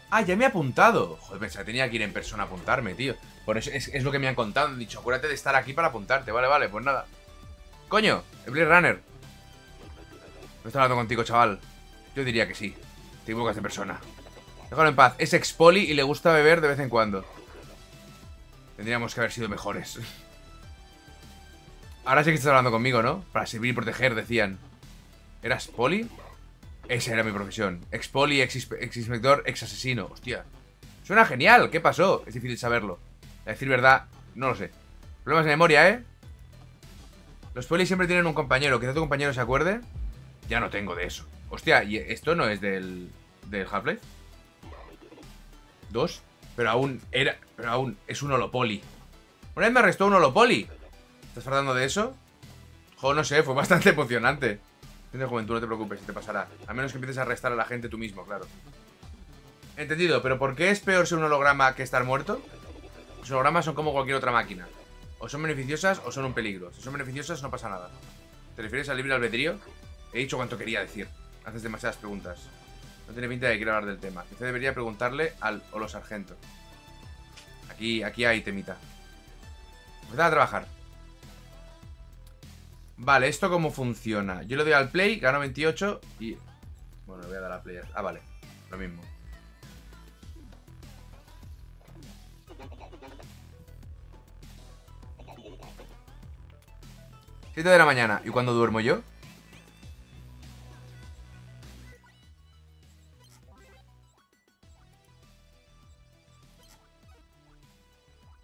Ah, ya me he apuntado. Joder, pensaba que tenía que ir en persona a apuntarme, tío. Por eso es, es lo que me han contado. Han dicho, acuérdate de estar aquí para apuntarte. Vale, vale, pues nada. Coño, el Blade Runner. No estoy hablando contigo, chaval. Yo diría que sí. Te equivocas de persona. Déjalo en paz. Es expoli y le gusta beber de vez en cuando. Tendríamos que haber sido mejores. Ahora sí que estás hablando conmigo, ¿no? Para servir y proteger, decían. ¿Eras poli? Esa era mi profesión. Ex-poli, ex-inspector, ex-asesino. Hostia. Suena genial. ¿Qué pasó? Es difícil saberlo. A decir verdad, no lo sé. Problemas de memoria, ¿eh? Los polis siempre tienen un compañero. Quizá tu compañero se acuerde. Ya no tengo de eso. Hostia, ¿y esto no es del, del Half-Life? ¿Dos? Pero aún era... Pero aún es un holopoli. Una vez me arrestó un holopoli. ¿Estás tratando de eso? Jo, no sé, fue bastante emocionante. Tienes juventud, no te preocupes, te pasará. A menos que empieces a arrestar a la gente tú mismo, claro. Entendido, pero ¿por qué es peor ser un holograma que estar muerto? Los hologramas son como cualquier otra máquina. O son beneficiosas o son un peligro. Si son beneficiosas no pasa nada. ¿Te refieres al libre albedrío? He dicho cuanto quería decir. Haces demasiadas preguntas. No tiene pinta de que quiera hablar del tema. Usted debería preguntarle al holosargento. Aquí, aquí hay temita. Empezad a trabajar. Vale, ¿esto cómo funciona? Yo le doy al play, gano veintiocho y... Bueno, le voy a dar a play. Ah, vale, lo mismo. siete de la mañana. ¿Y cuándo duermo yo?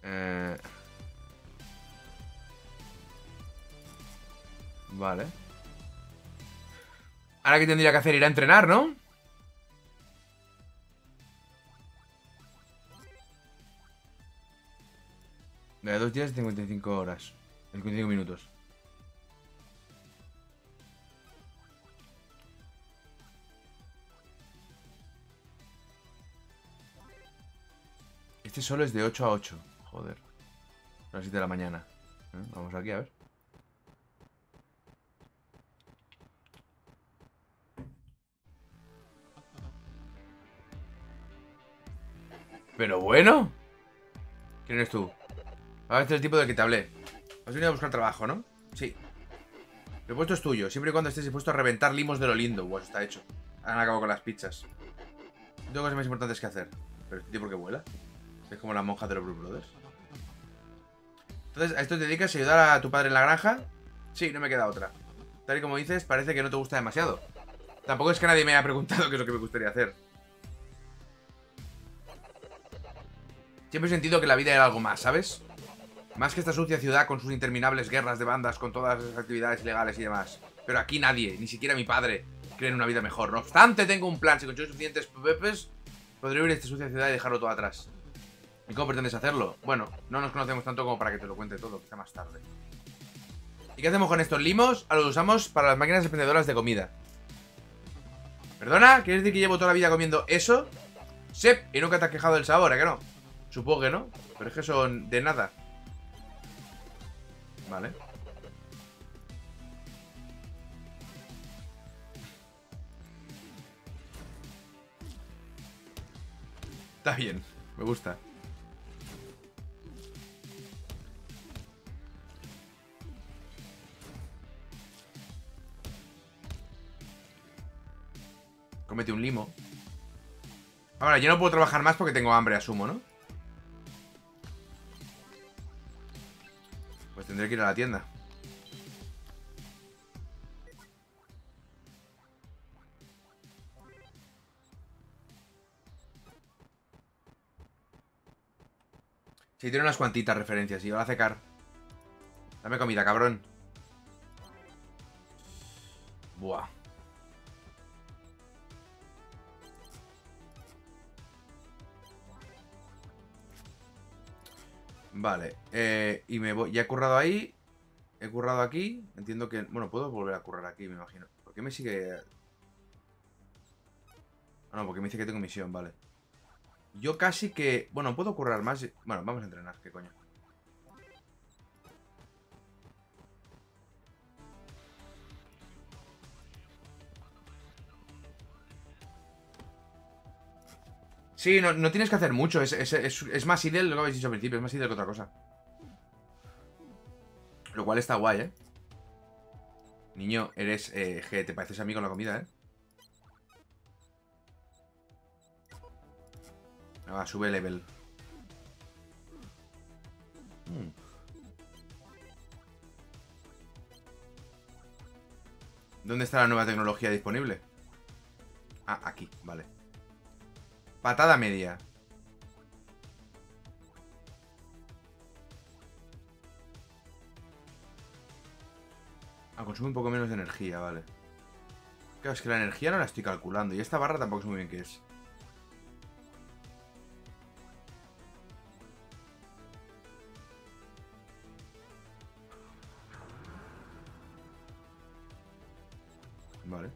Eh... Vale. Ahora que tendría que hacer ir a entrenar, ¿no? De dos días y cincuenta y cinco horas. cincuenta y cinco minutos. Este solo es de ocho a ocho. Joder. A las siete de la mañana. ¿Eh? Vamos aquí, a ver. Pero bueno. ¿Quién eres tú? A ver, el tipo del que te hablé. Has venido a buscar trabajo, ¿no? Sí. El puesto es tuyo, siempre y cuando estés dispuesto a reventar limos de lo lindo. Bueno, está hecho. Han acabado con las pizzas. Tengo cosas más importantes que hacer. Pero este tipo que vuela. Es como la monja de los Blue Brothers. Entonces, ¿a esto te dedicas a ayudar a tu padre en la granja? Sí, no me queda otra. Tal y como dices, parece que no te gusta demasiado. Tampoco es que nadie me haya preguntado qué es lo que me gustaría hacer. Siempre he sentido que la vida era algo más, ¿sabes? Más que esta sucia ciudad con sus interminables guerras de bandas, con todas las actividades ilegales y demás. Pero aquí nadie, ni siquiera mi padre, cree en una vida mejor. No obstante, tengo un plan. Si consigo suficientes pepes, podré huir de esta sucia ciudad y dejarlo todo atrás. ¿Y cómo pretendes hacerlo? Bueno, no nos conocemos tanto como para que te lo cuente todo, quizá más tarde. ¿Y qué hacemos con estos limos? Ahora los usamos para las máquinas expendedoras de comida. ¿Perdona? ¿Quieres decir que llevo toda la vida comiendo eso? Sí, y nunca te has quejado del sabor, ¿a que no? Supongo que no, pero es que son de nada. Vale. Está bien, me gusta. Cómete un limo. Ahora, yo no puedo trabajar más porque tengo hambre, asumo, ¿no? Pues tendré que ir a la tienda. Sí, tiene unas cuantitas referencias. Y va a secar. Dame comida, cabrón. Buah. Vale, eh, y me voy. Ya he currado ahí. He currado aquí. Entiendo que... Bueno, puedo volver a currar aquí, me imagino. ¿Por qué me sigue...? Ah, no, porque me dice que tengo misión, vale. Yo casi que... Bueno, puedo currar más... Bueno, vamos a entrenar, qué coño. Sí, no, no tienes que hacer mucho. Es, es, es, es más ideal, lo que habéis dicho al principio. Es más ideal que otra cosa. Lo cual está guay, ¿eh? Niño, eres... Eh, G, te pareces a mí con la comida, ¿eh? Ah, sube level. Mm. ¿Dónde está la nueva tecnología disponible? Ah, aquí, vale. Patada media. Ah, consume un poco menos de energía, vale. Claro, es que la energía no la estoy calculando. Y esta barra tampoco es muy bien qué es. Vale.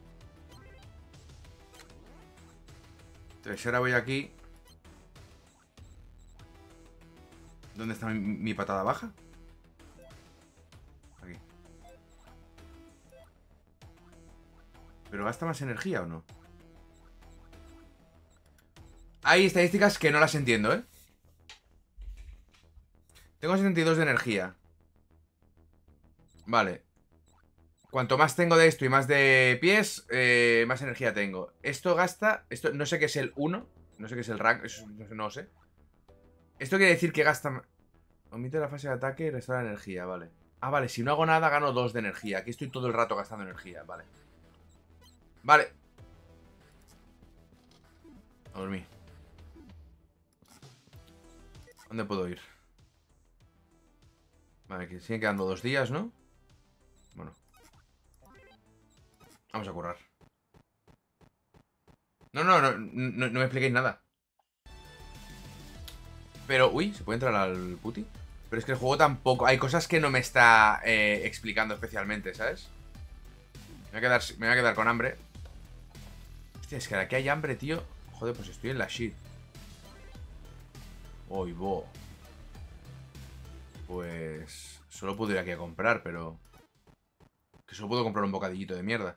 Entonces ahora voy aquí. ¿Dónde está mi, mi patada baja? ¿Pero gasta más energía o no? Hay estadísticas que no las entiendo, ¿eh? Tengo setenta y dos de energía. Vale. Cuanto más tengo de esto y más de pies, eh, más energía tengo. Esto gasta... Esto no sé qué es el uno. No sé qué es el rank. Eso, no sé. Esto quiere decir que gasta... Omite la fase de ataque y restaura energía, vale. Ah, vale. Si no hago nada, gano dos de energía. Aquí estoy todo el rato gastando energía, vale. Vale. A dormir. ¿Dónde puedo ir? Vale, que siguen quedando dos días, ¿no? Bueno. Vamos a currar. No, no, no, no, no me expliquéis nada. Pero, uy, ¿se puede entrar al puti? Pero es que el juego tampoco... Hay cosas que no me está eh, explicando especialmente, ¿sabes? Me voy a quedar, me voy a quedar con hambre. Hostia, es que aquí hay hambre, tío. Joder, pues estoy en la shit. Uy, bo. Pues... Solo puedo ir aquí a comprar, pero... Que solo puedo comprar un bocadillito de mierda.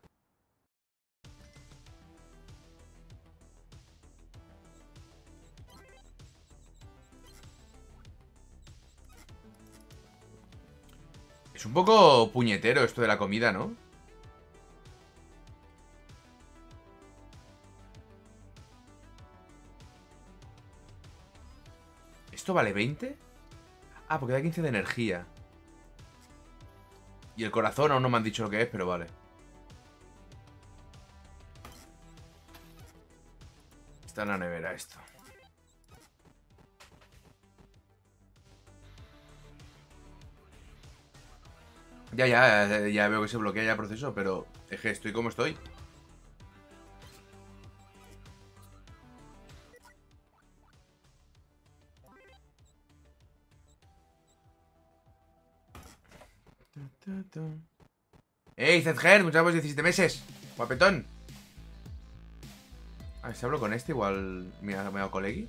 Es un poco puñetero esto de la comida, ¿no? ¿Esto vale veinte? Ah, porque da quince de energía. Y el corazón aún no me han dicho lo que es, pero vale. Está en la nevera esto. Ya, ya, ya veo que se bloquea ya el proceso, pero es que estoy como estoy. ¡Ey, Zedger! Muchas gracias, diecisiete meses. Guapetón. A ver, si hablo con este, igual me ha dado colegui.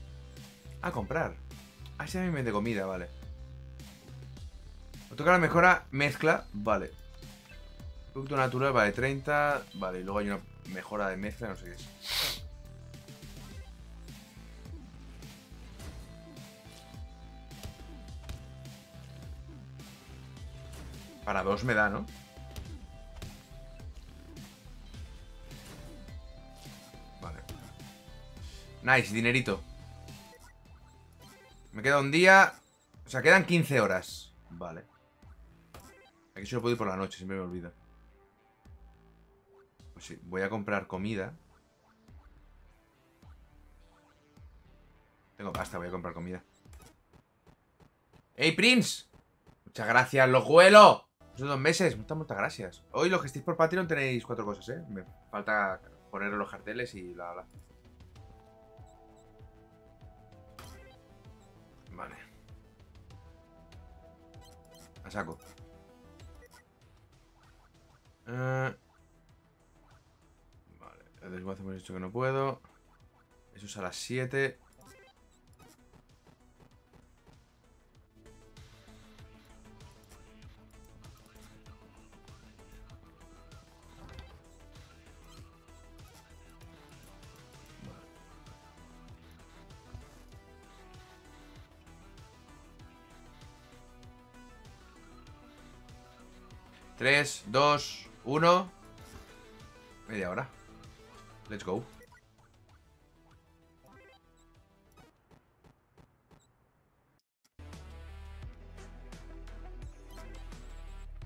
A comprar. Ah, ese también vende comida, vale. O toca la mejora mezcla, vale. Producto natural, vale, treinta. Vale, y luego hay una mejora de mezcla, no sé qué es. Para dos me da, ¿no? Vale. Nice, dinerito. Me queda un día. O sea, quedan quince horas. Vale. Aquí solo puedo ir por la noche, siempre me olvido. Pues sí, voy a comprar comida. Tengo pasta, voy a comprar comida. ¡Ey, Prince! Muchas gracias, lojuelo. Son dos meses, muchas, muchas gracias. Hoy los que estéis por Patreon tenéis cuatro cosas, ¿eh? Me falta poner los carteles y bla, bla. Vale. A saco. Eh... Vale, el desguace hemos dicho que no puedo. Eso es a las siete. tres, dos, uno. Media hora. Let's go.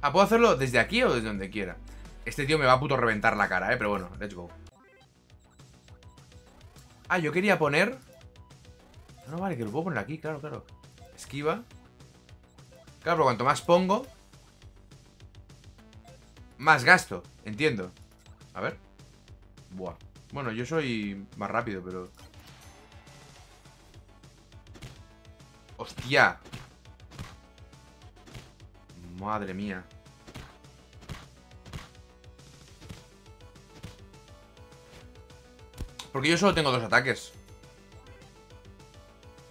Ah, ¿puedo hacerlo desde aquí o desde donde quiera? Este tío me va a puto reventar la cara, eh. Pero bueno, let's go. Ah, yo quería poner... No, vale, que lo puedo poner aquí, claro, claro. Esquiva. Claro, pero cuanto más pongo... Más gasto, entiendo. A ver. Buah. Bueno, yo soy más rápido, pero... ¡Hostia! Madre mía. Porque yo solo tengo dos ataques.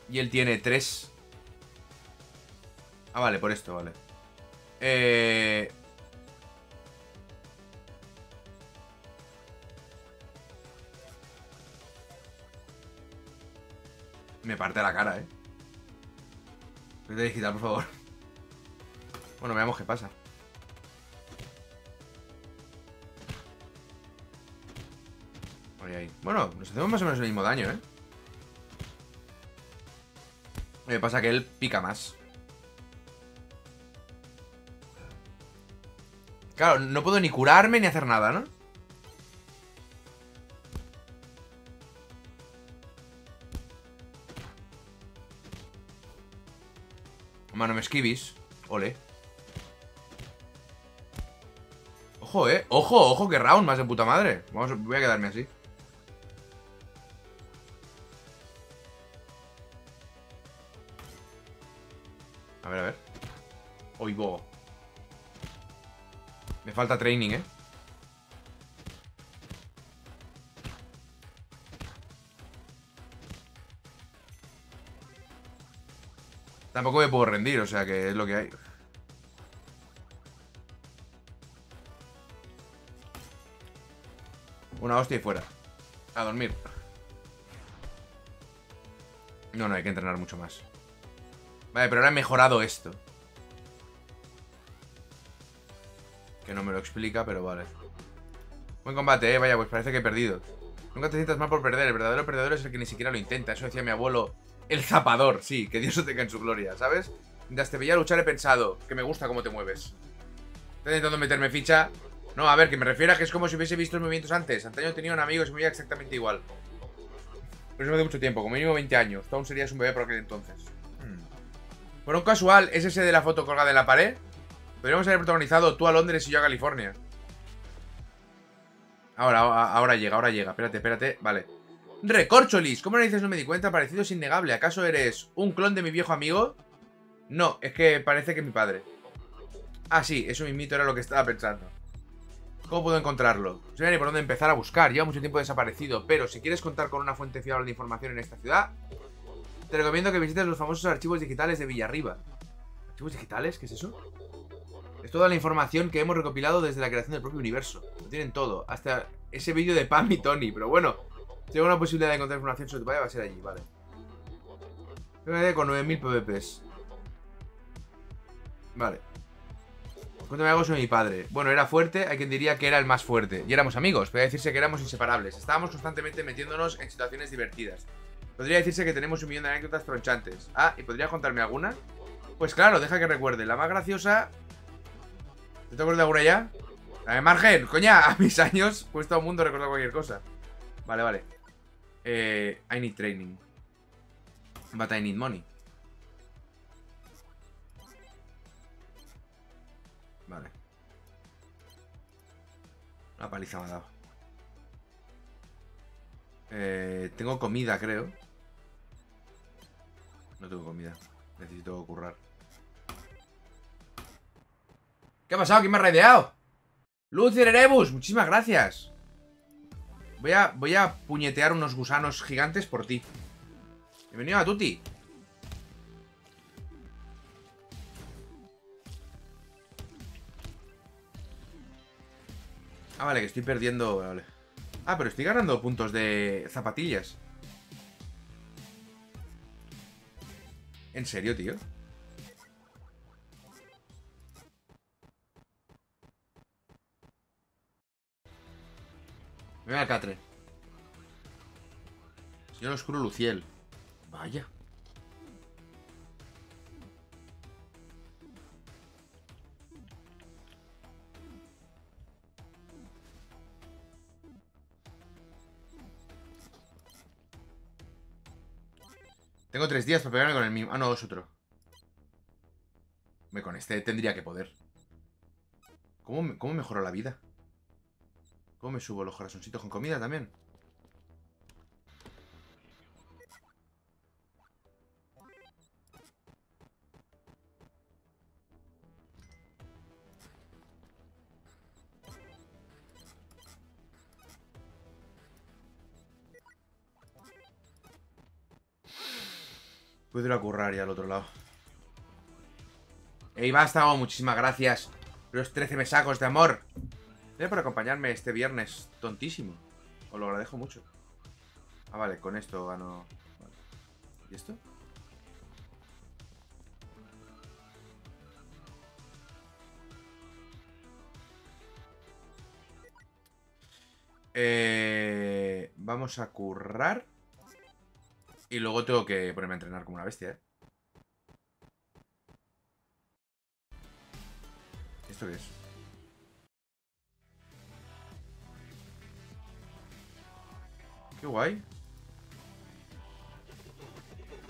Y él tiene tres. Ah, vale, por esto, vale. Eh... Me parte la cara, eh. Me tenéis que quitar, por favor. Bueno, veamos qué pasa. Ahí, ahí. Bueno, nos hacemos más o menos el mismo daño, eh. Lo que pasa es que él pica más. Claro, no puedo ni curarme ni hacer nada, ¿no? Mano, me esquivis. Ole. Ojo, eh. Ojo, ojo, que round más de puta madre. Vamos, voy a quedarme así. A ver, a ver. Oy, bobo. Me falta training, eh. Tampoco me puedo rendir, o sea que es lo que hay. Una hostia y fuera. A dormir. No, no, hay que entrenar mucho más. Vale, pero ahora he mejorado esto. Que no me lo explica, pero vale. Buen combate, eh, vaya, pues parece que he perdido. Nunca te sientas mal por perder, el verdadero perdedor es el que ni siquiera lo intenta. Eso decía mi abuelo... El zapador, sí, que Dios lo tenga en su gloria, ¿sabes? Mientras te veía luchar he pensado que me gusta cómo te mueves. Estás intentando meterme ficha. No, a ver, que me refiero a que es como si hubiese visto los movimientos antes. Antaño tenía un amigo y se movía exactamente igual. Pero eso hace mucho tiempo, como mínimo veinte años. Tú aún serías un bebé por aquel entonces. hmm. Por un casual, ¿es ese de la foto colgada en la pared? Podríamos haber protagonizado tú a Londres y yo a California. Ahora, ahora llega, ahora llega. Espérate, espérate, vale. Recorcholis, ¿cómo narices no me di cuenta? Parecido es innegable, ¿acaso eres un clon de mi viejo amigo? No, es que parece que es mi padre. Ah, sí, eso mismito era lo que estaba pensando. ¿Cómo puedo encontrarlo? No sé ni por dónde empezar a buscar, lleva mucho tiempo desaparecido. Pero si quieres contar con una fuente fiable de información en esta ciudad, te recomiendo que visites los famosos archivos digitales de Villarriba. ¿Archivos digitales? ¿Qué es eso? Es toda la información que hemos recopilado desde la creación del propio universo. Lo tienen todo, hasta ese vídeo de Pam y Tony, pero bueno... Tengo una posibilidad de encontrar información sobre tu padre, va a ser allí, vale. Tengo una idea con nueve mil PvPs. Vale. Cuéntame algo sobre mi padre. Bueno, era fuerte, hay quien diría que era el más fuerte. Y éramos amigos, podría decirse que éramos inseparables. Estábamos constantemente metiéndonos en situaciones divertidas. Podría decirse que tenemos un millón de anécdotas tronchantes. Ah, ¿y podría contarme alguna? Pues claro, deja que recuerde. La más graciosa... ¿Te acuerdas de alguna ya? La de Margen, coña, a mis años cuesta un mundo recordar cualquier cosa. Vale, vale. Eh, I need training. But I need money. Vale. Una paliza me ha dado. Eh, tengo comida, creo. No tengo comida. Necesito currar. ¿Qué ha pasado? ¿Quién me ha raideado? Lucifer Erebus, muchísimas gracias. Voy a, voy a puñetear unos gusanos gigantes por ti. Bienvenido a Tuti. Ah, vale, que estoy perdiendo... Vale. Ah, pero estoy ganando puntos de zapatillas. ¿En serio, tío? Me voy al catre. Señor Oscuro Luciel. Vaya. Tengo tres días para pegarme con el mismo. Ah, no, es otro. Me con este tendría que poder. ¿Cómo, me, cómo mejoró la vida? ¿Cómo me subo los corazoncitos con comida también? Puedo ir a currar ya al otro lado. Ey, Vástago, muchísimas gracias. Los trece mesacos de amor. Gracias por acompañarme este viernes tontísimo. Os lo agradezco mucho. Ah, vale, con esto gano... Vale. ¿Y esto? Eh... Vamos a currar. Y luego tengo que ponerme a entrenar como una bestia, ¿eh? ¿Esto qué es? ¡Qué guay!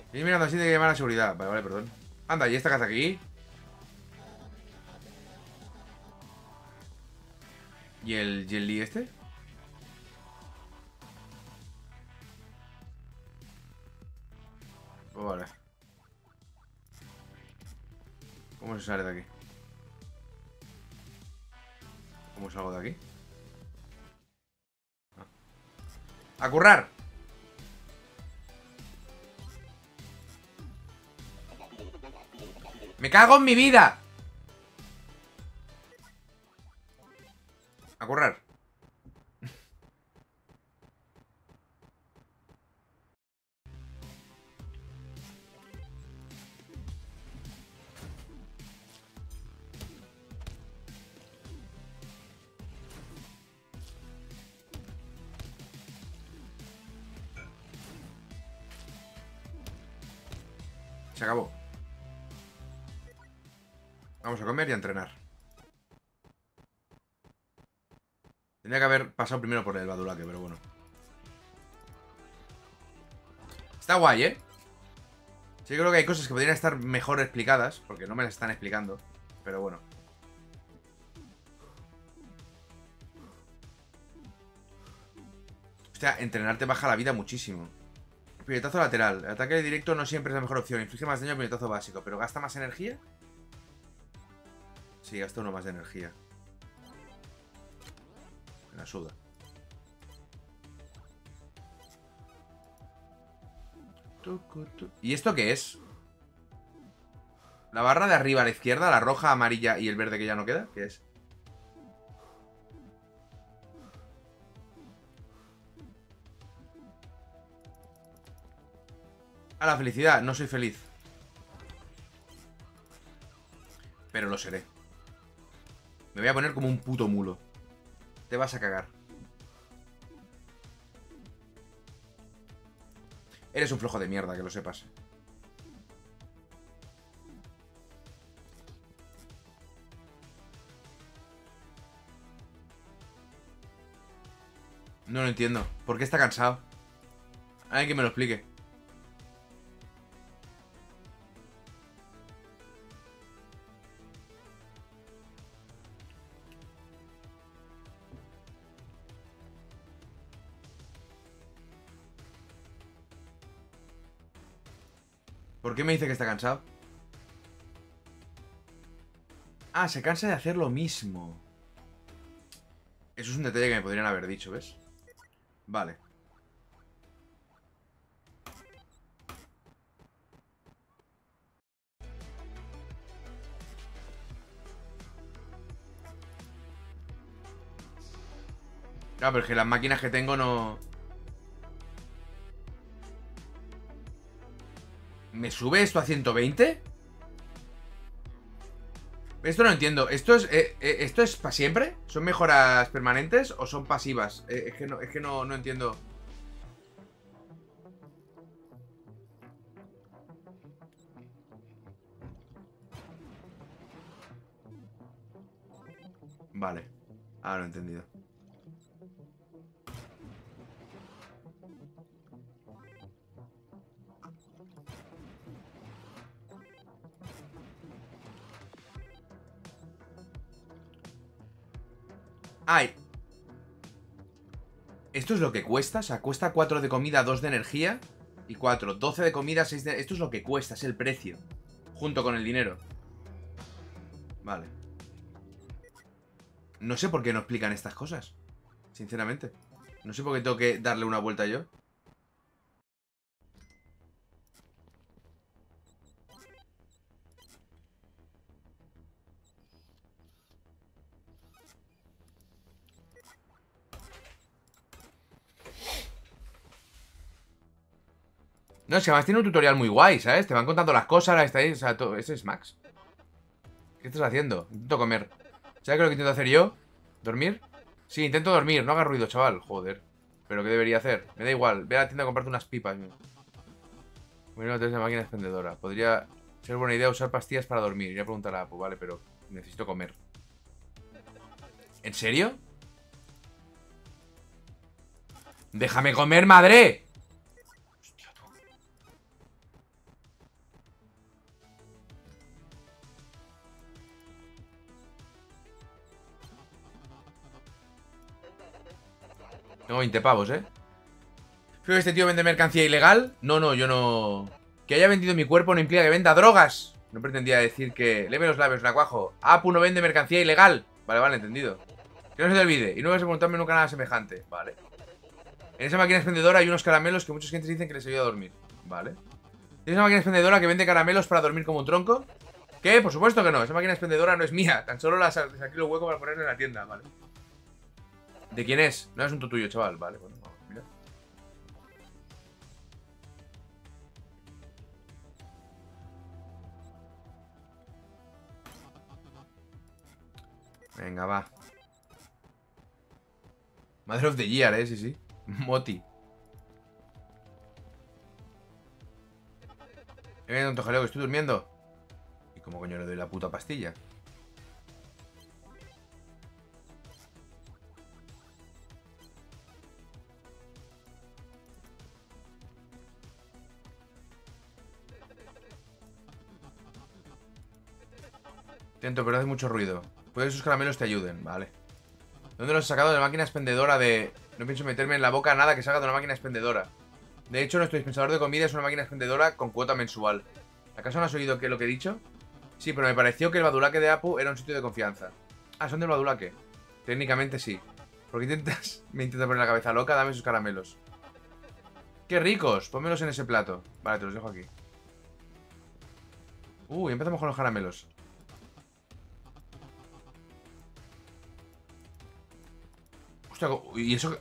Estoy mirando así de que llamar a la seguridad. Vale, vale, perdón. Anda, ¿y esta casa aquí? ¿Y el jelly este? Vale. ¿Cómo se sale de aquí? ¿Cómo salgo de aquí? Ah. ¡A currar! ¡Me cago en mi vida! ¡A currar! Se acabó. Vamos a comer y a entrenar. Tendría que haber pasado primero por el badulaque, pero bueno. Está guay, ¿eh? Sí, creo que hay cosas que podrían estar mejor explicadas, porque no me las están explicando, pero bueno. Hostia, entrenar te baja la vida muchísimo. Puñetazo lateral. El ataque directo no siempre es la mejor opción. Inflige más daño al puñetazo básico. ¿Pero gasta más energía? Sí, gasta uno más de energía. Me la suda. ¿Y esto qué es? La barra de arriba a la izquierda, la roja, amarilla y el verde que ya no queda. ¿Qué es? A la felicidad, no soy feliz. Pero lo seré. Me voy a poner como un puto mulo. Te vas a cagar. Eres un flojo de mierda, que lo sepas. No lo entiendo. ¿Por qué está cansado? Alguien que me lo explique. ¿Por qué me dice que está cansado? Ah, se cansa de hacer lo mismo. Eso es un detalle que me podrían haber dicho, ¿ves? Vale. Claro, pero es que las máquinas que tengo no... ¿Me sube esto a ciento veinte? Esto no entiendo. ¿Esto es, eh, eh, esto es para siempre? ¿Son mejoras permanentes o son pasivas? Eh, es que, no, es que no, no entiendo. Vale. Ahora lo he entendido. Ay. Esto es lo que cuesta. O sea, cuesta cuatro de comida, dos de energía. Y cuatro, doce de comida, seis de... Esto es lo que cuesta, es el precio. Junto con el dinero. Vale. No sé por qué no explican estas cosas. Sinceramente. No sé por qué tengo que darle una vuelta yo. No, es que además tiene un tutorial muy guay, ¿sabes? Te van contando las cosas, las estáis... O sea, todo... Ese es Max. ¿Qué estás haciendo? Intento comer. ¿Sabes qué es lo que intento hacer yo? ¿Dormir? Sí, intento dormir. No hagas ruido, chaval. Joder. ¿Pero qué debería hacer? Me da igual. Ve a la tienda a comprarte unas pipas. Bueno, tenés la máquina expendedora. Podría ser buena idea usar pastillas para dormir. Iré a preguntar a Apu, vale, pero necesito comer. ¿En serio? ¡Déjame comer, madre! Tengo veinte pavos, ¿eh? ¿Creo que este tío vende mercancía ilegal? No, no, yo no... Que haya vendido mi cuerpo no implica que venda drogas. No pretendía decir que... Leve los labios, Nacuajo. Apu no vende mercancía ilegal. Vale, vale, entendido. Que no se te olvide. Y no vas a preguntarme nunca nada semejante. Vale. En esa máquina expendedora hay unos caramelos que muchos gentes dicen que les ayuda a dormir. Vale. ¿Tienes una máquina expendedora que vende caramelos para dormir como un tronco? ¿Qué? Por supuesto que no. Esa máquina expendedora no es mía. Tan solo la saqué los huecos para ponerla en la tienda. Vale. ¿De quién es? No es asunto tuyo, chaval. Vale, bueno, vamos, mira. Venga, va. Mother of the Year, eh, sí, sí. Moti. He venido tanto jaleo que estoy durmiendo. ¿Y cómo coño le doy la puta pastilla? Tento, pero hace mucho ruido. Puede que esos caramelos te ayuden, vale. ¿Dónde los has sacado? De la máquina expendedora de... No pienso meterme en la boca nada que salga de una máquina expendedora. De hecho, nuestro dispensador de comida es una máquina expendedora con cuota mensual. ¿Acaso no has oído que lo que he dicho? Sí, pero me pareció que el badulaque de Apu era un sitio de confianza. Ah, ¿son del badulaque? Técnicamente sí. ¿Por qué intentas... me intenta poner la cabeza loca? Dame esos caramelos. ¡Qué ricos! Pónmelos en ese plato. Vale, te los dejo aquí. Uy, empezamos con los caramelos. Y eso...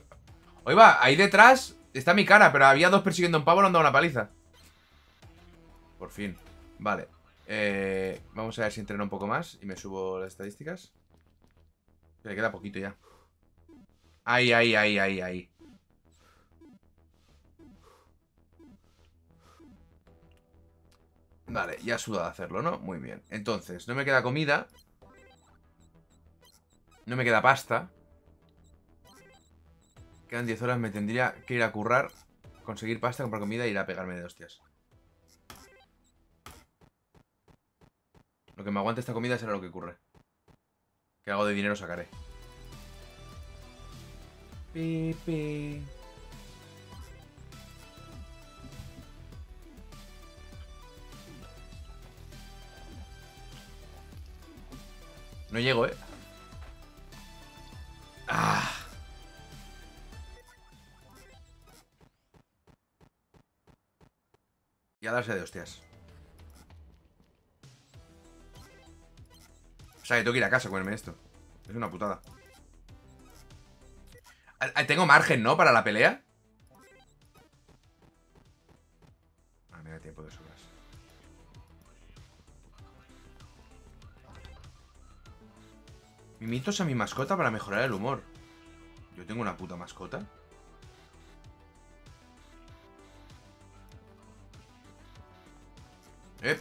Oye, va, ahí detrás está mi cara, pero había dos persiguiendo a un pavo y le han dado una paliza. Por fin. Vale. Eh, vamos a ver si entreno un poco más y me subo las estadísticas. Se le queda poquito ya. Ahí, ahí, ahí, ahí, ahí. Vale, ya ha sudado hacerlo, ¿no? Muy bien. Entonces, no me queda comida. No me queda pasta. Quedan diez horas, me tendría que ir a currar, conseguir pasta, comprar comida e ir a pegarme de hostias. Lo que me aguante esta comida será lo que ocurre. Que algo de dinero sacaré. Pi, pi. No llego, eh. Ah. Y a darse de hostias. O sea, que tengo que ir a casa a comerme esto. Es una putada. Tengo margen, ¿no? Para la pelea. Ah, me da tiempo de sobras. Mimitos a mi mascota para mejorar el humor. ¿Yo tengo una puta mascota? Eh.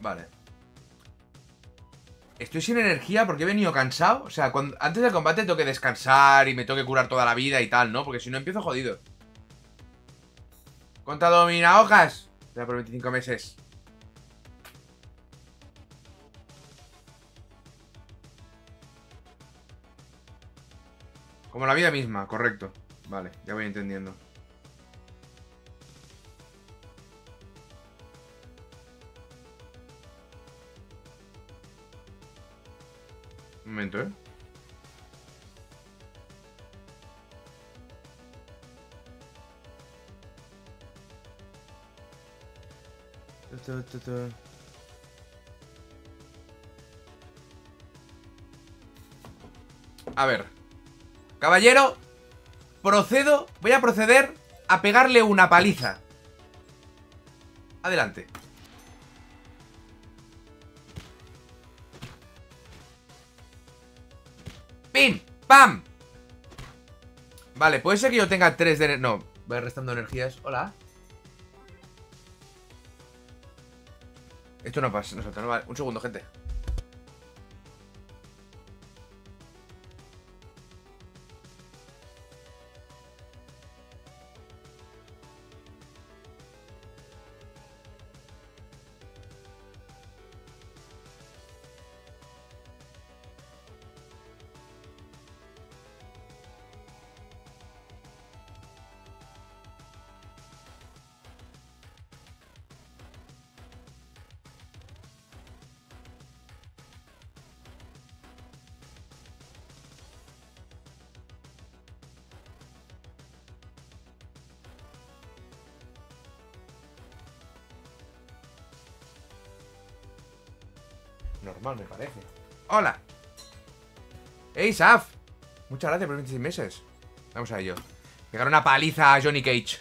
Vale. Estoy sin energía porque he venido cansado. O sea, cuando, antes del combate tengo que descansar y me tengo que curar toda la vida y tal, ¿no? Porque si no empiezo jodido. Contra domina hojas. Ya por veinticinco meses. Como la vida misma, correcto. Vale, ya voy entendiendo. Un momento, ¿eh? Tu, tu, tu. A ver. Caballero, procedo, voy a proceder a pegarle una paliza. Adelante. ¡Pim! ¡Pam! Vale, puede ser que yo tenga tres de... No, voy restando energías. Hola. Esto no pasa, no salta, no vale. Un segundo, gente. Normal, me parece. ¡Hola! ¡Ey, Saf! Muchas gracias por veintiséis meses. Vamos a ello. Pegar una paliza a Johnny Cage.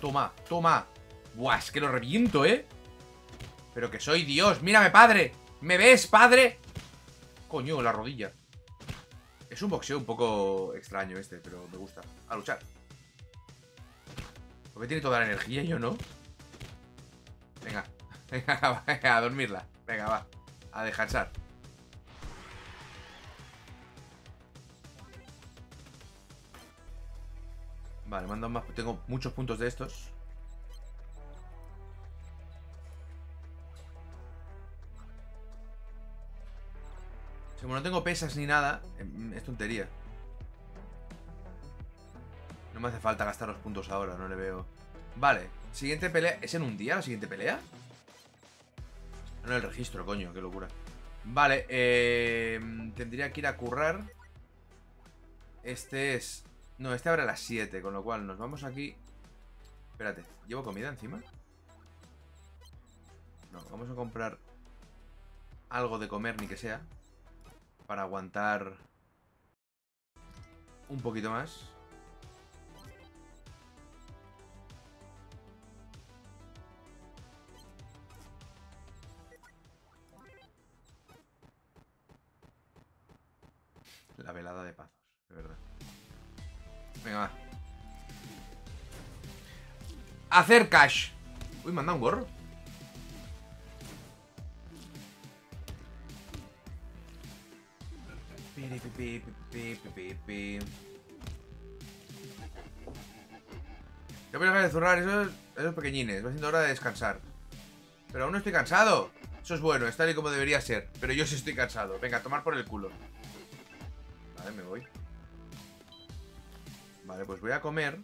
Toma, toma. Buah, es que lo reviento, ¿eh? Pero que soy Dios. Mírame, padre. ¿Me ves, padre? Coño, la rodilla. Es un boxeo un poco extraño este, pero me gusta. A luchar. Porque tiene toda la energía y yo no. Venga. Venga, va, a dormirla. Venga, va. A descansar. Vale, mando más. Tengo muchos puntos de estos. Si como no tengo pesas ni nada, es tontería. No me hace falta gastar los puntos ahora, no le veo. Vale, siguiente pelea. ¿Es en un día la siguiente pelea? No el registro, coño, qué locura. Vale, eh, tendría que ir a currar. Este es... No, este abre a las siete, con lo cual nos vamos aquí. Espérate, ¿llevo comida encima? No, vamos a comprar algo de comer, ni que sea, para aguantar un poquito más. La velada de pazos, de verdad. Venga, va. Hacer cash. Uy, me han dado un gorro. Ya voy a dejar de zurrar esos, esos pequeñines. Va siendo hora de descansar. Pero aún no estoy cansado. Eso es bueno, es tal y como debería ser. Pero yo sí estoy cansado. Venga, a tomar por el culo. Vale, me voy. Vale, pues voy a comer.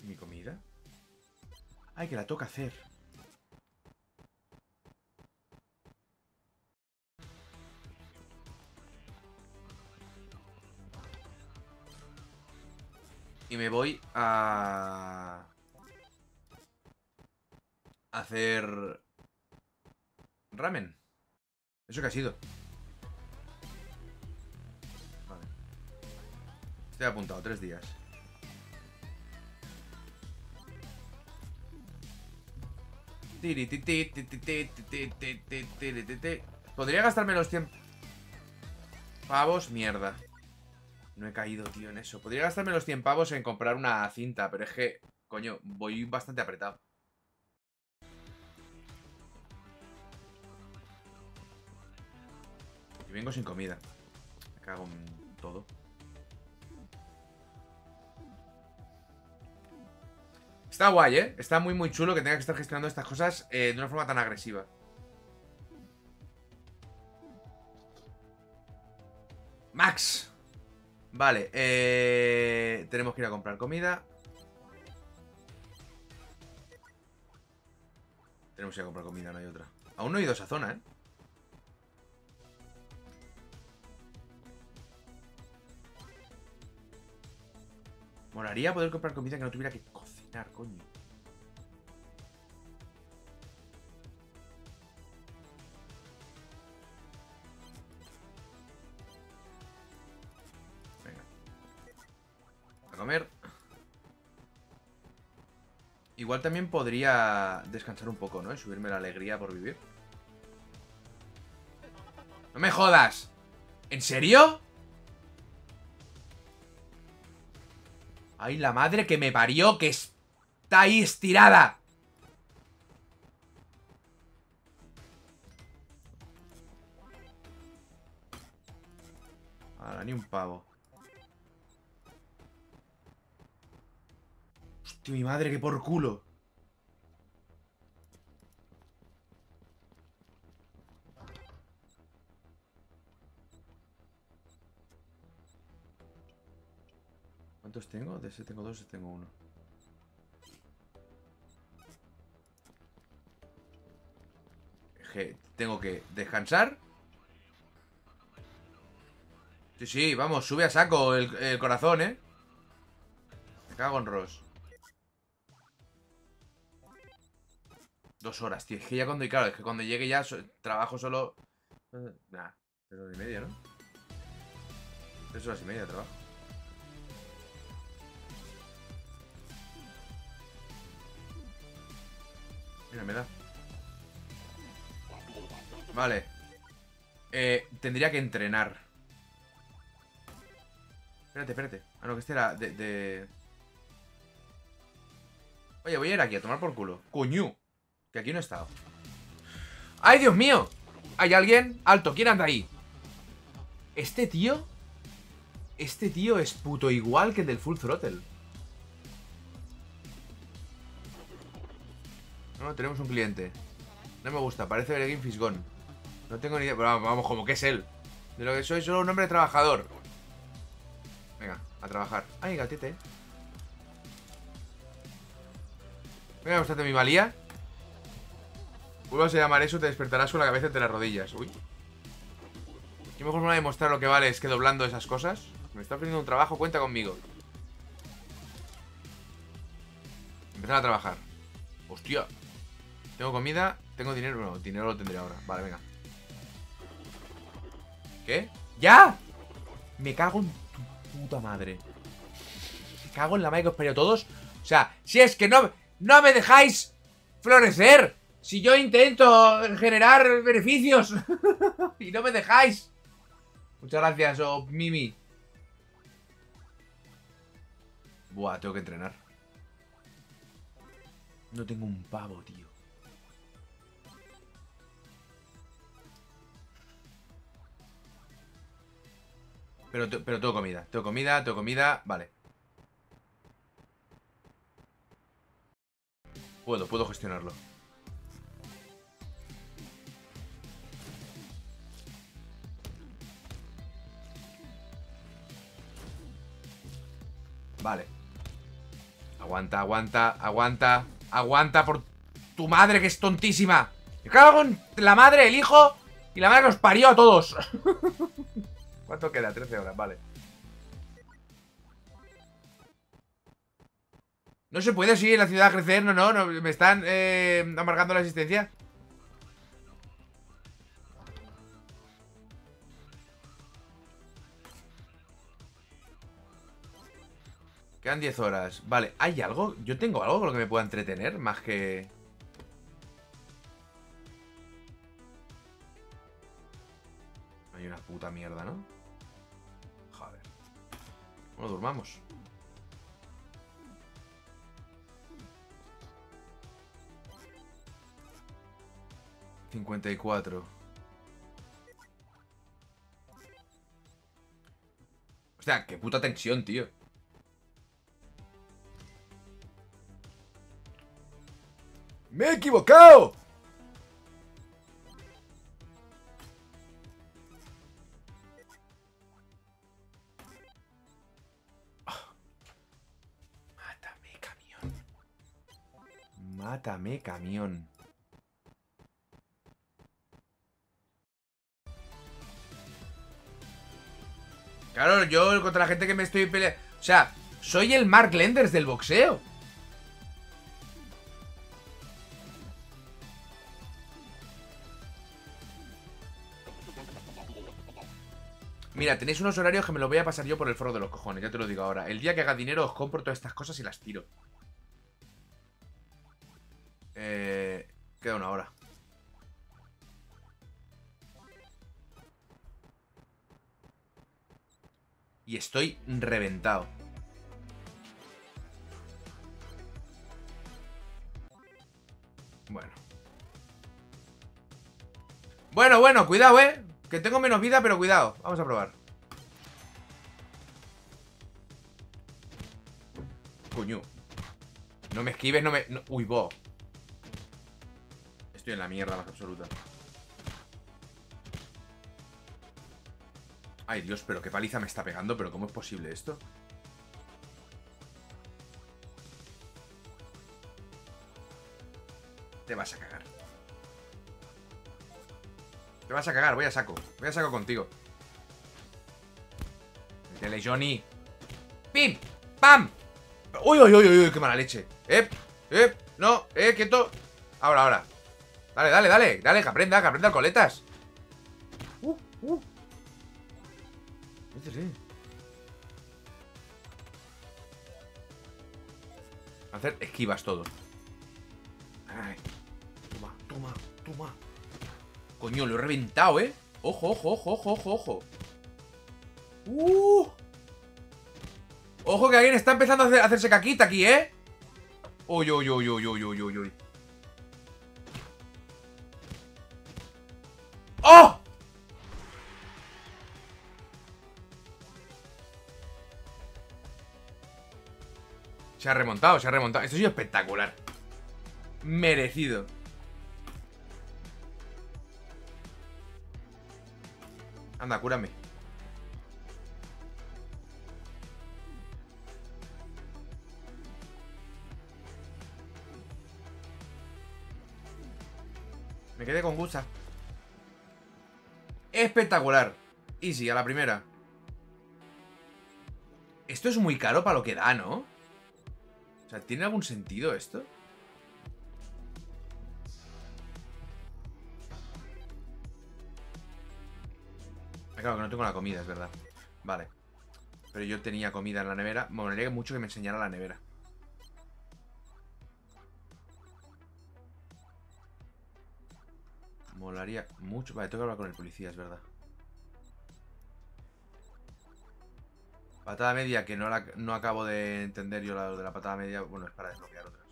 ¿Mi comida? Ay, que la toca hacer. y me voy a hacer ramen. ¿Eso qué ha sido? Vale. Estoy apuntado, tres días. Podría gastarme los cien pavos, mierda. No he caído, tío, en eso. Podría gastarme los cien pavos en comprar una cinta, pero es que, coño, voy bastante apretado. Y vengo sin comida. Me cago en todo. Está guay, ¿eh? Está muy, muy chulo que tenga que estar gestionando estas cosas eh, de una forma tan agresiva. ¡Max! Vale, eh... tenemos que ir a comprar comida. Tenemos que ir a comprar comida, no hay otra. Aún no he ido a esa zona, ¿eh? Molaría poder comprar comida que no tuviera que cocinar, coño. Venga. A comer. Igual también podría descansar un poco, ¿no? Y subirme la alegría por vivir. ¡No me jodas! ¿En serio? ¡Ay, la madre que me parió! ¡Que está ahí estirada! Ahora, ni un pavo. Hostia, mi madre, que por culo. ¿Cuántos tengo? De ese tengo dos, ese tengo uno. Tengo que descansar. Sí, sí, vamos, sube a saco el, el corazón, ¿eh? Me cago en Ross. Dos horas, tío. Es que ya cuando... Claro, es que cuando llegue ya so, trabajo solo... Nah, tres horas y media, ¿no? Tres horas y media de trabajo. Mira, me da. Vale. Eh, tendría que entrenar. Espérate, espérate. Ah, no, que este era de, de... Oye, voy a ir aquí a tomar por culo. Coño, que aquí no he estado. ¡Ay, Dios mío! ¿Hay alguien? ¡Alto! ¿Quién anda ahí? Este tío... Este tío es puto igual que el del Full Throttle. No, tenemos un cliente. No me gusta, parece el Game Fisgón. No tengo ni idea, pero vamos, vamos, como que es él. De lo que soy, solo un hombre trabajador. Venga, a trabajar. Ay, gatete. Venga, mostrate mi valía. Vuelvas a llamar eso, te despertarás con la cabeza entre las rodillas. Uy. ¿Qué mejor manera de mostrar lo que vale es que doblando esas cosas? Me está ofreciendo un trabajo, cuenta conmigo. Empezar a trabajar. Hostia. Tengo comida, tengo dinero. Bueno, dinero lo tendré ahora. Vale, venga. ¿Qué? ¡Ya! Me cago en tu puta madre. Me cago en la madre que os parió todos. O sea, si es que no, no me dejáis florecer. Si yo intento generar beneficios y no me dejáis. Muchas gracias, oh, Mimi. Buah, tengo que entrenar. No tengo un pavo, tío. Pero, pero tengo comida, tengo comida, tengo comida, vale. Puedo, puedo gestionarlo. Vale. Aguanta, aguanta, aguanta. Aguanta por tu madre que es tontísima. Me cago en la madre, el hijo y la madre que os parió a todos. ¿Cuánto queda? trece horas, vale. No se puede así en la ciudad crecer, no, no, no me están eh, amargando la existencia. Quedan diez horas. Vale, ¿hay algo? Yo tengo algo con lo que me pueda entretener, más que... Hay una puta mierda, ¿no? Joder. Bueno, durmamos. cincuenta y cuatro. O sea, qué puta tensión, tío. ¡Me he equivocado! Oh. Mátame, camión. Mátame, camión. Claro, yo contra la gente que me estoy peleando... O sea, soy el Mark Lenders del boxeo. Mira, tenéis unos horarios que me los voy a pasar yo por el foro de los cojones, ya te lo digo ahora. El día que haga dinero os compro todas estas cosas y las tiro. Eh... Queda una hora. Y estoy reventado. Bueno. Bueno, bueno, cuidado, eh. Que tengo menos vida, pero cuidado. Vamos a probar. Coño. No me esquives, no me... No... Uy, bo. Estoy en la mierda más absoluta. Ay, Dios, pero qué paliza me está pegando. Pero ¿cómo es posible esto? Te vas a cagar. Te vas a cagar, voy a saco. Voy a saco contigo. Métele, Johnny. ¡Pim! ¡Pam! ¡Uy, uy, uy, uy! ¡Qué mala leche! ¡Eh! ¡Eh! ¡No! ¡Eh! ¡Quieto! Ahora, ahora. Dale, dale, dale. Dale, que aprenda, que aprenda coletas. ¡Uh! ¡Uh! Hacer esquivas todo. Ay, toma, toma, toma. Coño, lo he reventado, eh. Ojo, ojo, ojo, ojo, ojo, ojo. Uh. Ojo que alguien está empezando a, hacer, a hacerse caquita aquí, eh. Uy, uy, uy, uy, uy, uy, uy, uy. ¡Oh! Se ha remontado, se ha remontado. Esto ha sido espectacular. Merecido. Anda, cúrame. Me quedé con gusa. Espectacular. Easy, a la primera. Esto es muy caro para lo que da, ¿no? O sea, ¿tiene algún sentido esto? Claro que no tengo la comida, es verdad. Vale. Pero yo tenía comida en la nevera. Me molaría mucho que me enseñara la nevera. Molaría mucho. Vale, tengo que hablar con el policía, es verdad. Patada media, que no, la, no acabo de entender yo la de la patada media. Bueno, es para desbloquear otras.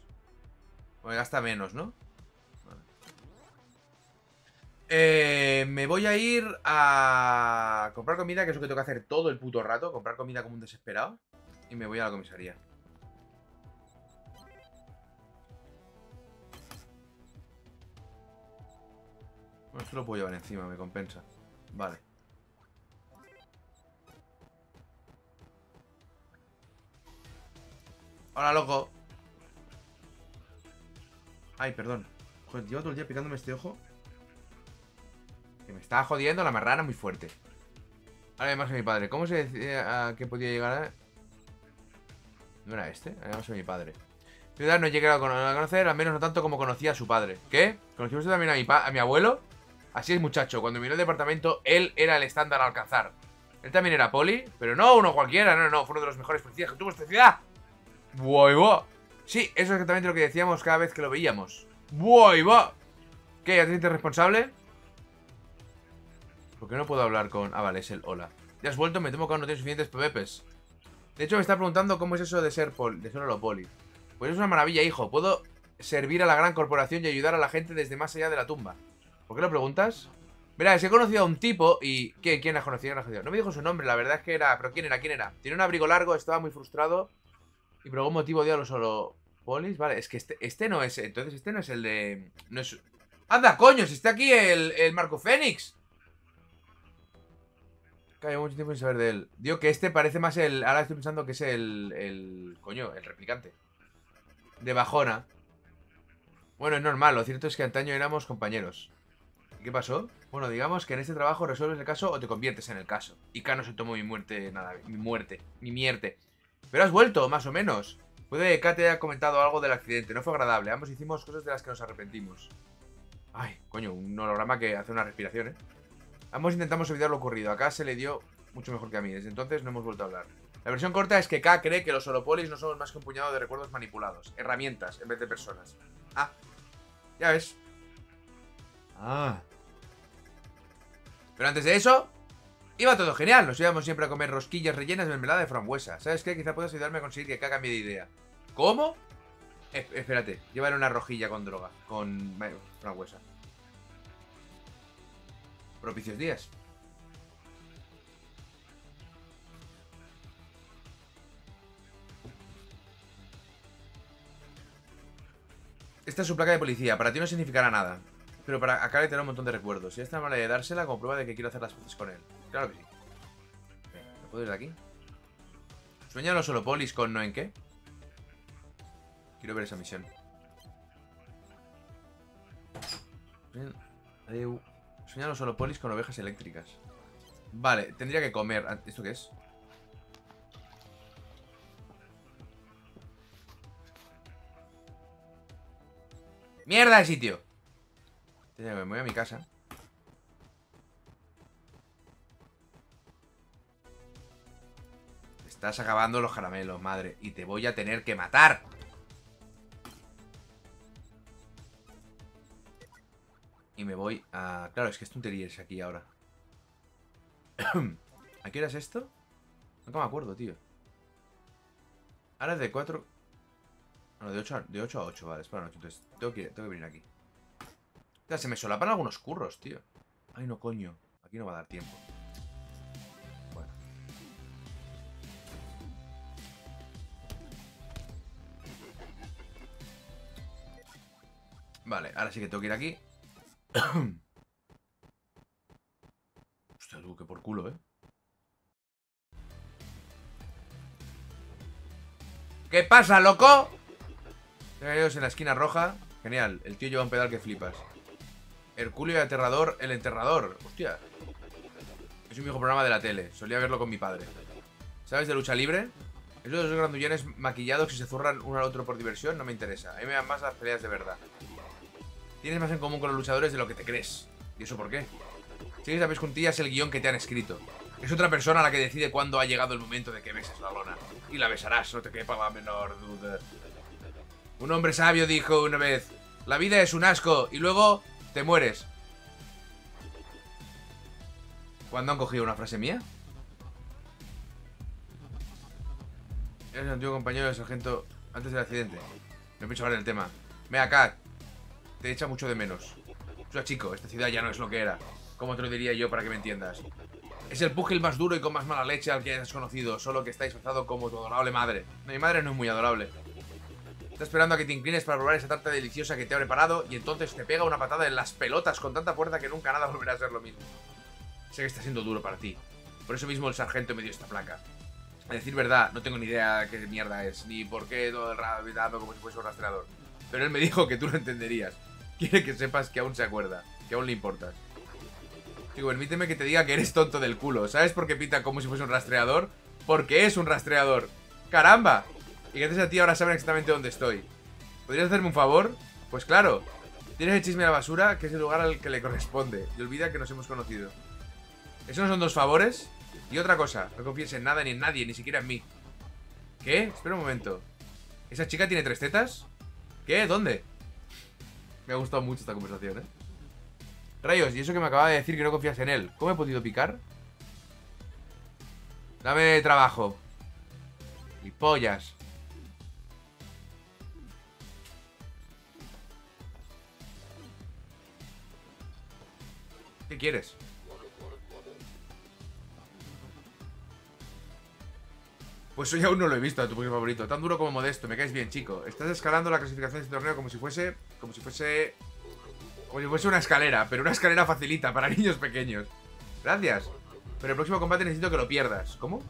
Bueno, gasta menos, ¿no? Vale. Eh, me voy a ir a comprar comida, que es lo que tengo que hacer todo el puto rato. Comprar comida como un desesperado. Y me voy a la comisaría. Bueno, esto lo puedo llevar encima, me compensa. Vale. Hola, loco. Ay, perdón. Joder, llevo todo el día picándome este ojo. Que me estaba jodiendo la marrana muy fuerte. Ahora además a mi padre. ¿Cómo se decía que podía llegar a...? ¿No era este? Además a mi padre. Trinidad no llegué a conocer, al menos no tanto como conocía a su padre. ¿Qué? ¿Conocí usted también a mi, pa a mi abuelo? Así es, muchacho. Cuando miró el departamento, él era el estándar a alcanzar. Él también era poli, pero no uno cualquiera. No, no, no. Fue uno de los mejores policías que tuvo esta ciudad. ¡Buah, buah! Sí, eso es exactamente lo que decíamos cada vez que lo veíamos. ¡Buah, buah! ¿Qué? ¿Ya te sientes responsable? ¿Por qué no puedo hablar con...? Ah, vale, es el hola. Ya has vuelto, me temo que aún no tienes suficientes pvp's. De hecho, me está preguntando cómo es eso de ser poli, de solo poli. Pues es una maravilla, hijo. Puedo servir a la gran corporación y ayudar a la gente desde más allá de la tumba. ¿Por qué lo preguntas? Verás, he conocido a un tipo y... ¿Qué? ¿Quién ha conocido? No me dijo su nombre, la verdad es que era... ¿Pero quién era? ¿Quién era? Tiene un abrigo largo, estaba muy frustrado y por algún motivo dio a los solo polis. Vale, es que este, este no es... Entonces este no es el de... No es... ¡Anda, coño! Si está aquí el, el Marco Fénix. Llevo mucho tiempo sin saber de él. Digo que este parece más el... Ahora estoy pensando que es el... el coño, el replicante. De Bajona. Bueno, es normal. Lo cierto es que antaño éramos compañeros. ¿Y qué pasó? Bueno, digamos que en este trabajo resuelves el caso o te conviertes en el caso. Y K no se tomó mi muerte... Nada, mi muerte. Mi mierte. Pero has vuelto, más o menos. Puede que K te haya comentado algo del accidente. No fue agradable. Ambos hicimos cosas de las que nos arrepentimos. Ay, coño, un holograma que hace una respiración, ¿eh? Ambos intentamos olvidar lo ocurrido. A K se le dio mucho mejor que a mí. Desde entonces no hemos vuelto a hablar. La versión corta es que K cree que los holopolis no somos más que un puñado de recuerdos manipulados. Herramientas en vez de personas. Ah, ya ves. Ah. Pero antes de eso, iba todo genial. Nos íbamos siempre a comer rosquillas rellenas de mermelada de frambuesa. ¿Sabes qué? Quizá puedas ayudarme a conseguir que K cambie de idea. ¿Cómo? Eh, espérate, llévale una rojilla con droga. Con frambuesa. Propicios días. Esta es su placa de policía. Para ti no significará nada, pero para acá le traerá un montón de recuerdos. Y esta es la manera de dársela como prueba de que quiero hacer las cosas con él. Claro que sí. ¿Me puedo ir de aquí? ¿Sueñan los holopolis con no en qué? Quiero ver esa misión. Adiós. Sueñan los holopolis con ovejas eléctricas. Vale, tendría que comer. ¿Esto qué es? ¡Mierda de sitio! Me voy a mi casa. Estás acabando los caramelos, madre. Y te voy a tener que matar. Y me voy a... Claro, es que es tontería es aquí ahora. ¿A qué hora es esto? Nunca me acuerdo, tío. Ahora es de cuatro... No, de ocho a ocho, vale, es para la noche. Entonces, tengo que, tengo que venir aquí. Ya, se me solapan algunos curros, tío. Ay, no, coño. Aquí no va a dar tiempo. Bueno. Vale, ahora sí que tengo que ir aquí. Hostia, tú, que por culo, ¿eh? ¿Qué pasa, loco? Tenemos en la esquina roja. Genial, el tío lleva un pedal que flipas. Herculeo y aterrador, el enterrador. Hostia. Es un viejo programa de la tele, solía verlo con mi padre. ¿Sabes de lucha libre? Esos dos grandullones maquillados que se zurran uno al otro por diversión no me interesa. A mí me dan más las peleas de verdad. Tienes más en común con los luchadores de lo que te crees. ¿Y eso por qué? Si sabes que un día es el guión que te han escrito. Es otra persona la que decide cuándo ha llegado el momento de que beses la lona. Y la besarás, no te quepa la menor duda. Un hombre sabio dijo una vez: la vida es un asco y luego te mueres. ¿Cuándo han cogido una frase mía? Eres el antiguo compañero del sargento antes del accidente. No pienso hablar del tema. Ve acá. Te echa mucho de menos. O sea, chico, esta ciudad ya no es lo que era. ¿Cómo te lo diría yo para que me entiendas? Es el púgil más duro y con más mala leche al que has conocido. Solo que está disfrazado como tu adorable madre. No, mi madre no es muy adorable. Está esperando a que te inclines para probar esa tarta deliciosa que te ha preparado. Y entonces te pega una patada en las pelotas con tanta fuerza que nunca nada volverá a ser lo mismo. Sé que está siendo duro para ti. Por eso mismo el sargento me dio esta placa. A decir verdad, no tengo ni idea de qué mierda es. Ni por qué todo el rato como si fuese un rastreador. Pero él me dijo que tú lo entenderías. Quiere que sepas que aún se acuerda, que aún le importas. Digo, permíteme que te diga que eres tonto del culo. ¿Sabes por qué pita como si fuese un rastreador? Porque es un rastreador. ¡Caramba! Y gracias a ti ahora saben exactamente dónde estoy. ¿Podrías hacerme un favor? Pues claro. Tienes el chisme a la basura, que es el lugar al que le corresponde. Y olvida que nos hemos conocido. ¿Eso no son dos favores? Y otra cosa, no confíes en nada ni en nadie, ni siquiera en mí. ¿Qué? Espera un momento. ¿Esa chica tiene tres tetas? ¿Qué? ¿Dónde? Me ha gustado mucho esta conversación, ¿eh? Rayos, y eso que me acababa de decir que no confías en él. ¿Cómo he podido picar? Dame trabajo. Y pollas. ¿Qué quieres? Pues hoy aún no lo he visto a tu Pokémon favorito. Tan duro como modesto, me caes bien, chico. Estás escalando la clasificación de este torneo como si fuese... Como si fuese... Como si fuese una escalera, pero una escalera facilita para niños pequeños. Gracias. Pero el próximo combate necesito que lo pierdas. ¿Cómo?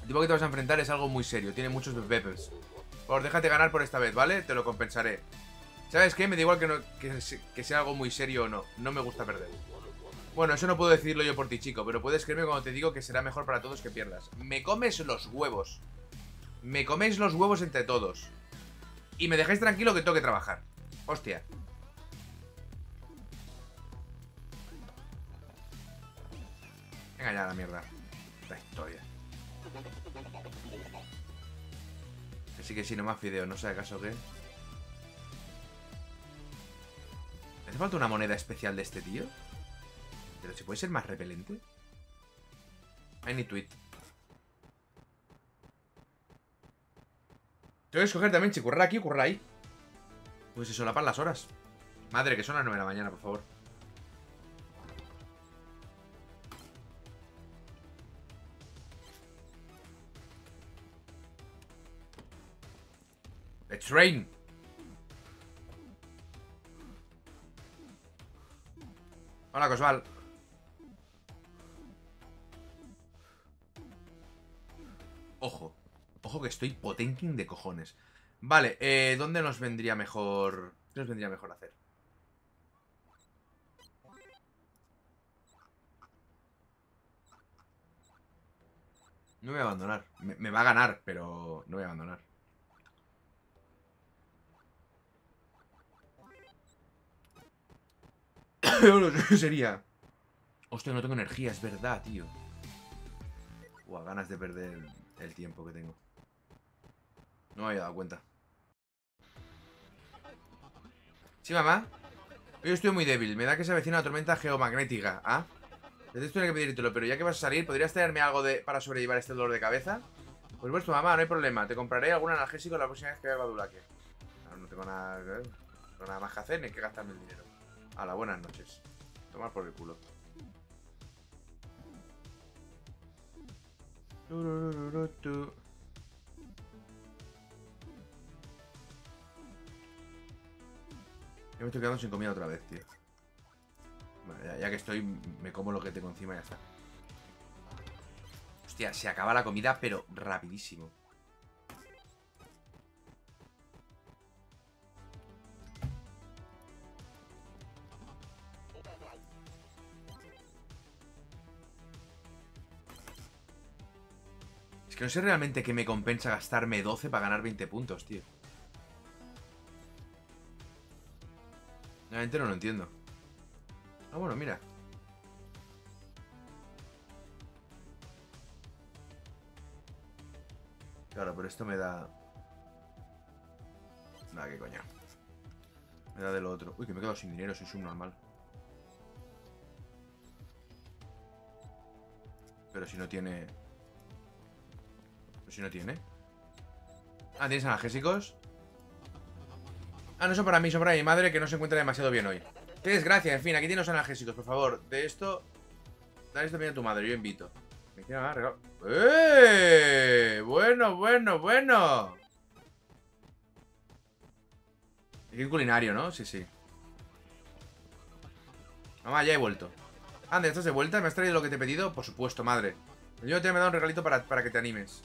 El tipo que te vas a enfrentar es algo muy serio. Tiene muchos bebés. Por favor, déjate ganar por esta vez, ¿vale? Te lo compensaré. ¿Sabes qué? Me da igual que, no, que, que sea algo muy serio o no. No me gusta perder. Bueno, eso no puedo decirlo yo por ti, chico. Pero puedes creerme cuando te digo que será mejor para todos que pierdas. Me comes los huevos. Me coméis los huevos entre todos. Y me dejáis tranquilo que tengo que trabajar. Hostia. Venga ya, la mierda. Esta historia. Así que sí, no más fideo. No sé acaso qué... ¿Hace falta una moneda especial de este tío? Pero si puede ser más repelente. I need tweet. Tengo que escoger también si currar aquí o currar ahí. Pues se solapan las horas. Madre, que son las nueve de la mañana, por favor. The train. Hola, Cosval. Ojo. Ojo que estoy potenking de cojones. Vale, eh, ¿dónde nos vendría mejor? ¿Qué nos vendría mejor hacer? No voy a abandonar. Me, me va a ganar, pero no voy a abandonar. Sería... Hostia, no tengo energía, es verdad, tío. Buah, ganas de perder el tiempo que tengo. No me había dado cuenta. Sí, mamá. Hoy estoy muy débil, me da que se avecina una tormenta geomagnética. ¿Ah? Detesto tener que pedírtelo, pero ya que vas a salir, ¿podrías traerme algo de... para sobrellevar este dolor de cabeza? Por supuesto, mamá, no hay problema. Te compraré algún analgésico la próxima vez que vaya a Badulaque. No, no tengo nada... no tengo nada más que hacer, ni hay que gastarme el dinero. Hala, buenas noches. Tomar por el culo. Ya me estoy quedando sin comida otra vez, tío. Bueno, ya, ya que estoy, me como lo que tengo encima y ya está. Hostia, se acaba la comida, pero rapidísimo. No sé realmente qué me compensa gastarme doce para ganar veinte puntos, tío. Realmente no lo entiendo. Ah, bueno, mira. Claro, pero esto me da... Nada, qué coña. Me da de lo otro. Uy, que me he quedado sin dinero, soy subnormal. Pero si no tiene... Si no tiene. Ah, ¿tienes analgésicos? Ah, no son para mí, son para mi madre que no se encuentra demasiado bien hoy. Qué desgracia, en fin, aquí tienes los analgésicos, por favor. De esto, dale esto bien a tu madre, yo invito. Me quiero dar regalo. ¡Eh! Bueno, bueno, bueno. Qué culinario, ¿no? Sí, sí. Mamá, ya he vuelto. Anda, ¿estás de vuelta? ¿Me has traído lo que te he pedido? Por supuesto, madre. Yo te he dado un regalito para, para que te animes.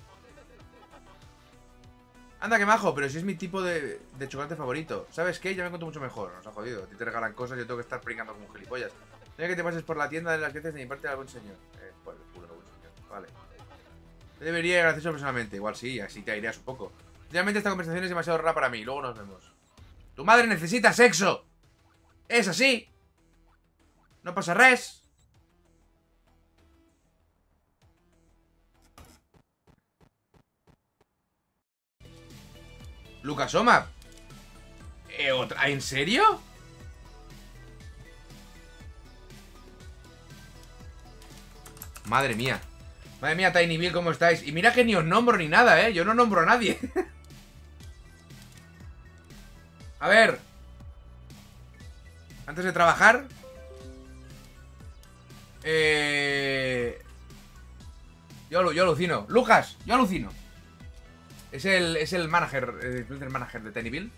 Anda, que majo, pero si es mi tipo de, de chocolate favorito. ¿Sabes qué? Ya me encuentro mucho mejor. Nos ha jodido. A ti te regalan cosas y yo tengo que estar pringando como un gilipollas. Tenía que te pases por la tienda de las gracias de mi parte de algún señor. Eh, por el culo de algún señor. Vale. Te debería agradecer personalmente. Igual sí, así te aireas un poco. Realmente esta conversación es demasiado rara para mí. Luego nos vemos. ¡Tu madre necesita sexo! ¡Es así! ¡No pasa res! Lucas Oma. ¿Eh, otra? ¿En serio? Madre mía. Madre mía, Tiny Bill, ¿cómo estáis? Y mira que ni os nombro ni nada, ¿eh? Yo no nombro a nadie. A ver. Antes de trabajar. Eh... Yo, yo alucino. Lucas, yo alucino. Es el, es el manager, el manager de Tiny Bill.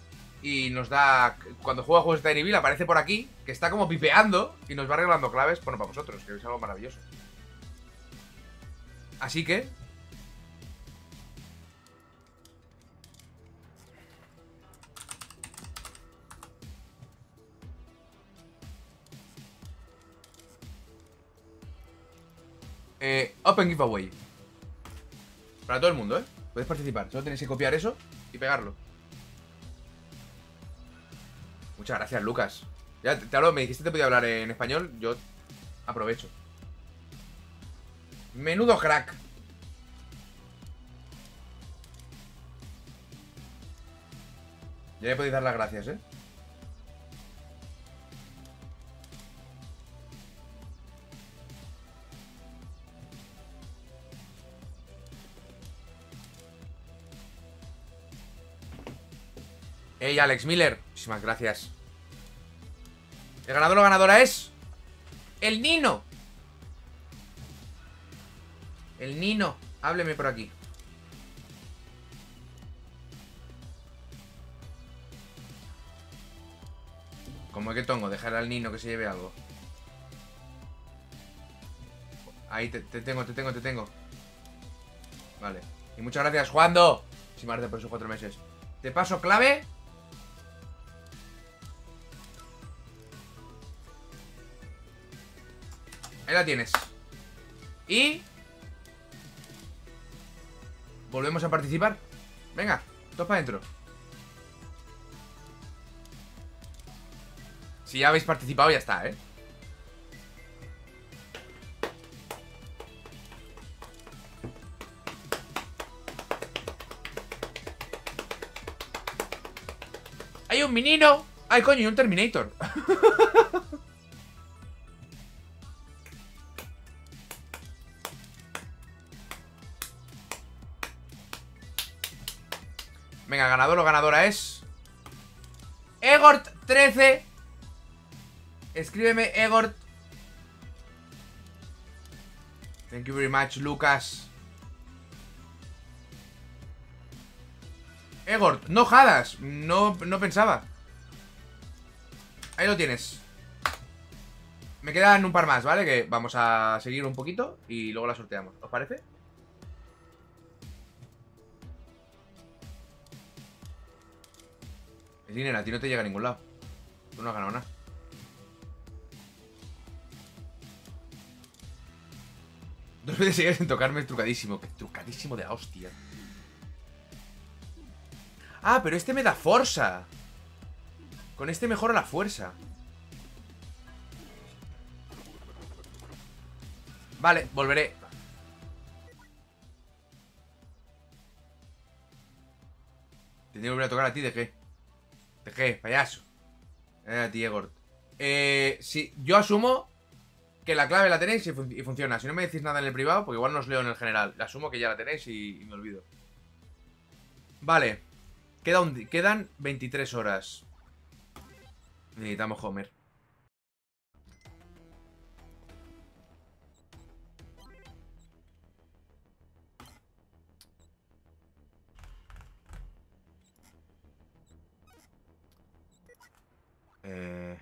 Y nos da... Cuando juega juegos de Tiny Bill aparece por aquí, que está como pipeando y nos va regalando claves. Bueno, para vosotros, que es algo maravilloso. Así que... Eh, Open Giveaway. Para todo el mundo, ¿eh? Podéis participar. Solo tenéis que copiar eso y pegarlo. Muchas gracias, Lucas. Ya te, te hablo, me dijiste que te podía hablar en español. Yo aprovecho. Menudo crack. Ya le podéis dar las gracias, ¿eh? Hey, Alex Miller, muchísimas gracias. El ganador o ganadora es... ¡El Nino! El Nino, hábleme por aquí. ¿Cómo que tongo? Dejar al Nino que se lleve algo. Ahí te, te tengo, te tengo, te tengo. Vale. Y muchas gracias, Juando. Muchísimas gracias por esos cuatro meses. Te paso clave. Ahí la tienes. Y... volvemos a participar. Venga, todos para adentro. Si ya habéis participado, ya está, ¿eh? Hay un minino. Ay, coño, y un Terminator. Venga, ganador o ganadora es... Egort trece. Escríbeme, Egort. Thank you very much, Lucas. Egort, no jadas. No, no pensaba. Ahí lo tienes. Me quedan un par más, ¿vale? Que vamos a seguir un poquito y luego la sorteamos. ¿Os parece? El dinero a ti no te llega a ningún lado. Tú no has ganado nada. Dos veces sigues sin tocarme, es trucadísimo. Que trucadísimo de la hostia. Ah, pero este me da fuerza. Con este mejora la fuerza. Vale, volveré. Te tengo que volver a tocar a ti, ¿de qué? ¿Qué? Payaso. Eh, tío Egort. Eh, sí, yo asumo que la clave la tenéis y, fun y funciona. Si no me decís nada en el privado, porque igual no os leo en el general. Asumo que ya la tenéis y, y me olvido. Vale. Queda un quedan veintitrés horas. Necesitamos Homer. Eh,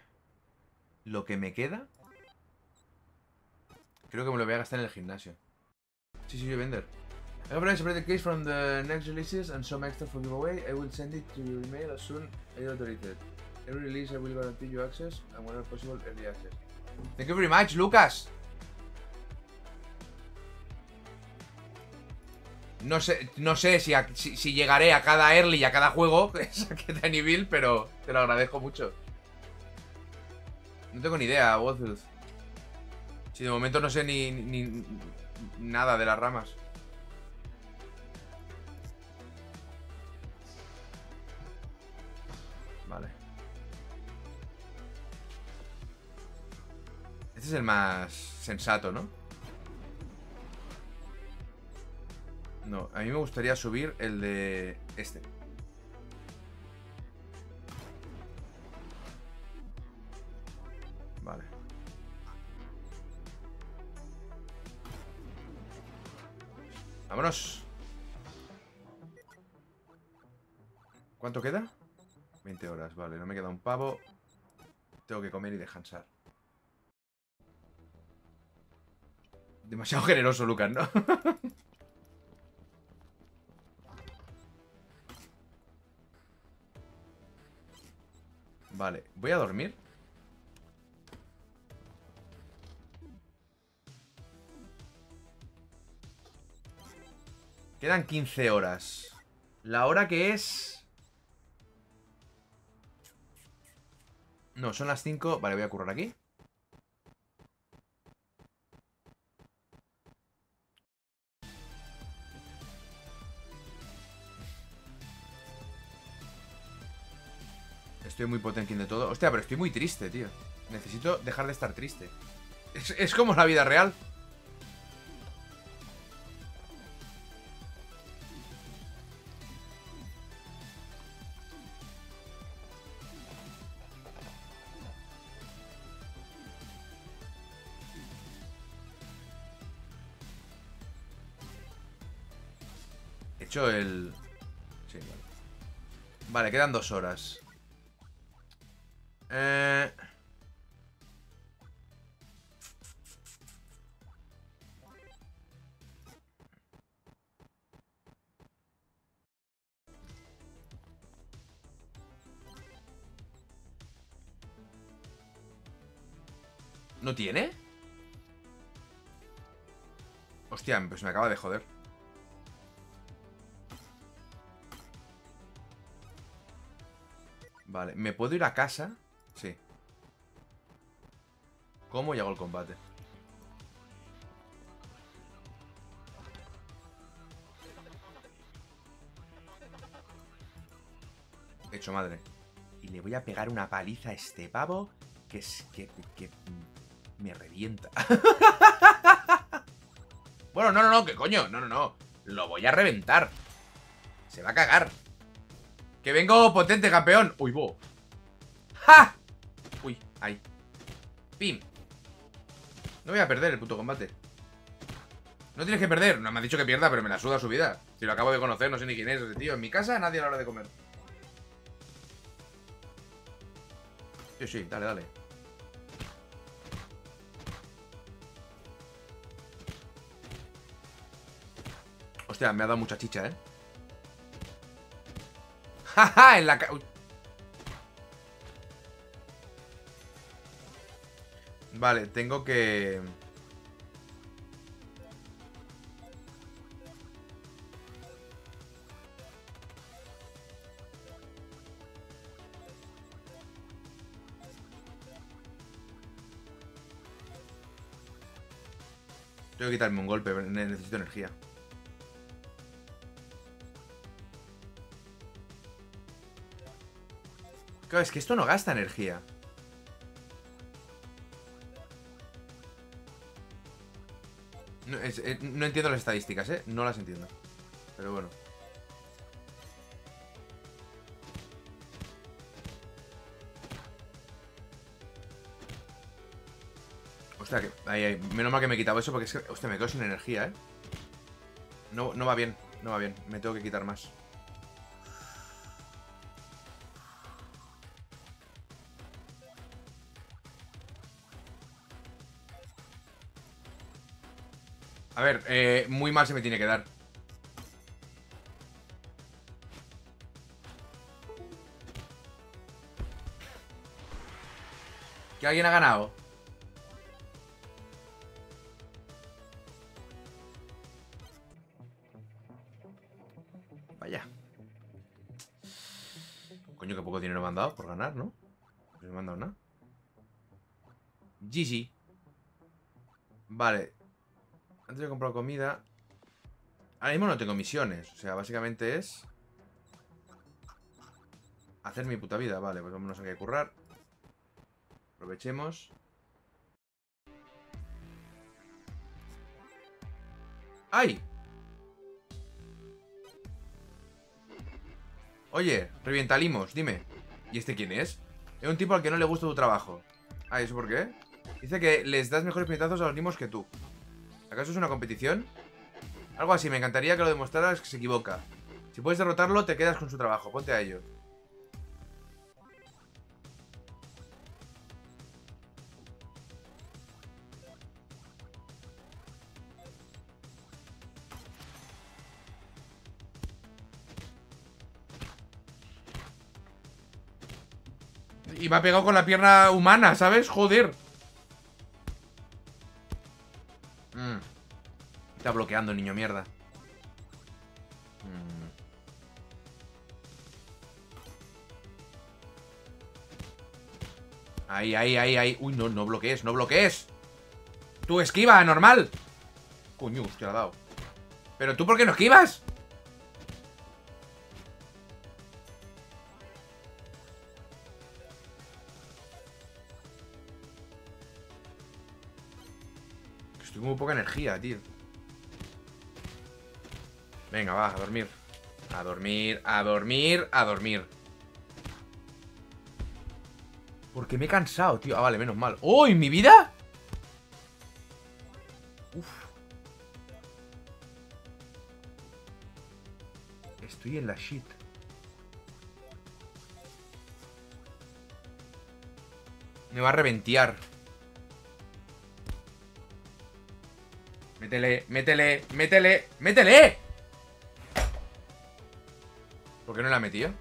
lo que me queda creo que me lo voy a gastar en el gimnasio. Sí, sí, yo vender. I have a separate case from the next releases and some extra for giveaway. I will send it to your email as soon as I authorize it. Every release I will guarantee you access and whenever possible early access. Thank you very much, Lucas. No sé, no sé si, a, si, si llegaré a cada early y a cada juego que saque Tiny Bill, pero te lo agradezco mucho. No tengo ni idea, Wolfus. Si de momento no sé ni, ni, ni nada de las ramas. Vale. Este es el más sensato, ¿no? No, a mí me gustaría subir el de este. Vale. Vámonos. ¿Cuánto queda? veinte horas, vale, no me queda un pavo. Tengo que comer y descansar. Demasiado generoso, Lucas, ¿no? Vale, voy a dormir. Quedan quince horas. La hora que es... No, son las cinco. Vale, voy a currar aquí. Estoy muy potenquín de todo. Hostia, pero estoy muy triste, tío. Necesito dejar de estar triste. Es, es como la vida real. He hecho el... Sí, vale. Vale, quedan dos horas. Eh... ¿No tiene? Hostia, pues me acaba de joder. Vale, ¿me puedo ir a casa? Sí. ¿Cómo llegó el combate? Hecho madre. Y le voy a pegar una paliza a este pavo que es que, que me revienta. Bueno, no, no, no, que coño. No, no, no. Lo voy a reventar. Se va a cagar. Que vengo potente, campeón. Uy, bo. ¡Ja! Uy, ahí. ¡Pim! No voy a perder el puto combate. No tienes que perder. No me ha dicho que pierda, pero me la suda su vida. Si lo acabo de conocer, no sé ni quién es ese tío. En mi casa, nadie a la hora de comer. Sí, sí, dale, dale. Hostia, me ha dado mucha chicha, ¿eh? ¡Ja, ja! En la ca... Uy. Vale, tengo que... Tengo que quitarme un golpe, necesito energía. Claro, es que esto no gasta energía. No, es, eh, no entiendo las estadísticas, ¿eh? No las entiendo. Pero bueno. Hostia, que... Ahí, ahí. Menos mal que me he quitado eso porque es que... Hostia, me quedo sin energía, ¿eh? No, no va bien, no va bien. Me tengo que quitar más. A ver, eh, muy mal se me tiene que dar. ¿Que alguien ha ganado? allá. Coño, que poco dinero me han dado por ganar, ¿no? No me han dado nada. G G. Vale. Antes he comprado comida. Ahora mismo no tengo misiones. O sea, básicamente es... hacer mi puta vida. Vale, pues vámonos aquí a currar. Aprovechemos. ¡Ay! Oye, revientalimos, dime. ¿Y este quién es? Es un tipo al que no le gusta tu trabajo. Ah, ¿eso por qué? Dice que les das mejores puñetazos a los nimos que tú. ¿Acaso es una competición? Algo así, me encantaría que lo demostraras que se equivoca. Si puedes derrotarlo, te quedas con su trabajo. Ponte a ello. Y me ha pegado con la pierna humana, ¿sabes? Joder. Mm. Está bloqueando, niño mierda. Mm. Ahí, ahí, ahí, ahí. Uy, no, no bloquees, no bloquees. Tú esquiva, normal. Coño, hostia, la ha dado. Pero tú, ¿por qué no esquivas? Muy poca energía, tío. Venga, va, a dormir. A dormir, a dormir, a dormir. Porque me he cansado, tío. Ah, vale, menos mal. ¡Oh, en mi vida! Uf. Estoy en la shit. Me va a reventar. Métele, métele, métele, métele. ¿Por qué no la ha metido?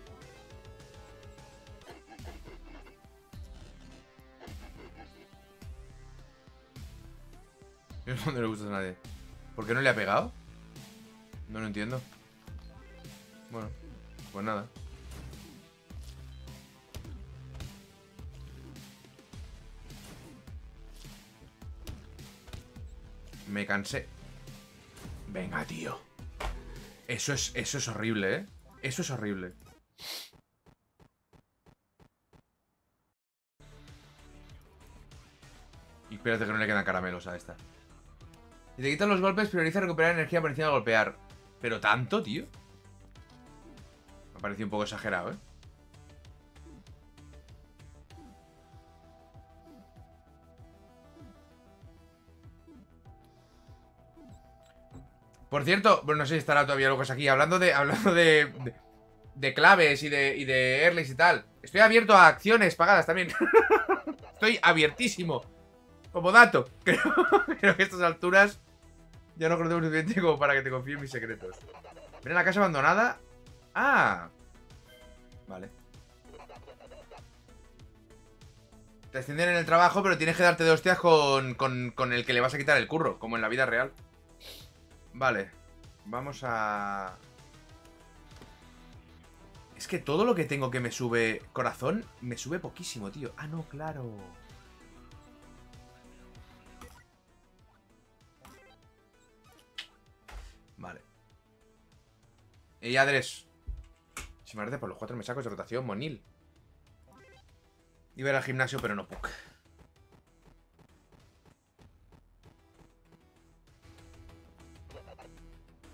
No le gusta a nadie. ¿Por qué no le ha pegado? No lo entiendo. Bueno, pues nada. Me cansé. Venga, tío. Eso es, eso es horrible, ¿eh? Eso es horrible. Y espérate que no le quedan caramelos a esta. Si te quitan los golpes, prioriza recuperar energía por encima de golpear. ¿Pero tanto, tío? Me ha parecido un poco exagerado, ¿eh? Por cierto, bueno, no sé si estará todavía Lucas aquí. Hablando de hablando de, de, de claves y de, y de earlys y tal. Estoy abierto a acciones pagadas también. Estoy abiertísimo. Como dato. Creo, creo que a estas alturas ya no conocemos suficiente como para que te confíe en mis secretos. ¿Ven a la casa abandonada? Ah. Vale. Te ascienden en el trabajo, pero tienes que darte de hostias con, con, con el que le vas a quitar el curro. Como en la vida real. Vale, vamos a... Es que todo lo que tengo que me sube corazón, me sube poquísimo, tío. Ah, no, claro. Vale. Y hey, Adres. Si me parece, por los cuatro me sacos de rotación, monil. Iba a ir al gimnasio, pero no puc.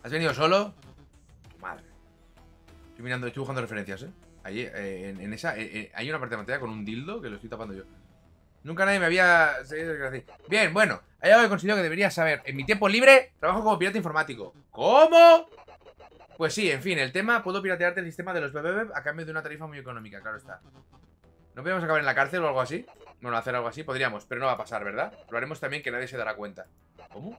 ¿Has venido solo? Tu madre. Estoy mirando, estoy buscando referencias, ¿eh? Ahí, eh, en, en esa, eh, eh, hay una parte de pantalla con un dildo que lo estoy tapando yo. Nunca nadie me había... Bien, bueno, hay algo que considero que deberías saber. En mi tiempo libre, trabajo como pirata informático. ¿Cómo? Pues sí, en fin, el tema, puedo piratearte el sistema de los web a cambio de una tarifa muy económica, claro está. ¿No podríamos acabar en la cárcel o algo así? Bueno, hacer algo así podríamos, pero no va a pasar, ¿verdad? Lo haremos también que nadie se dará cuenta. ¿Cómo?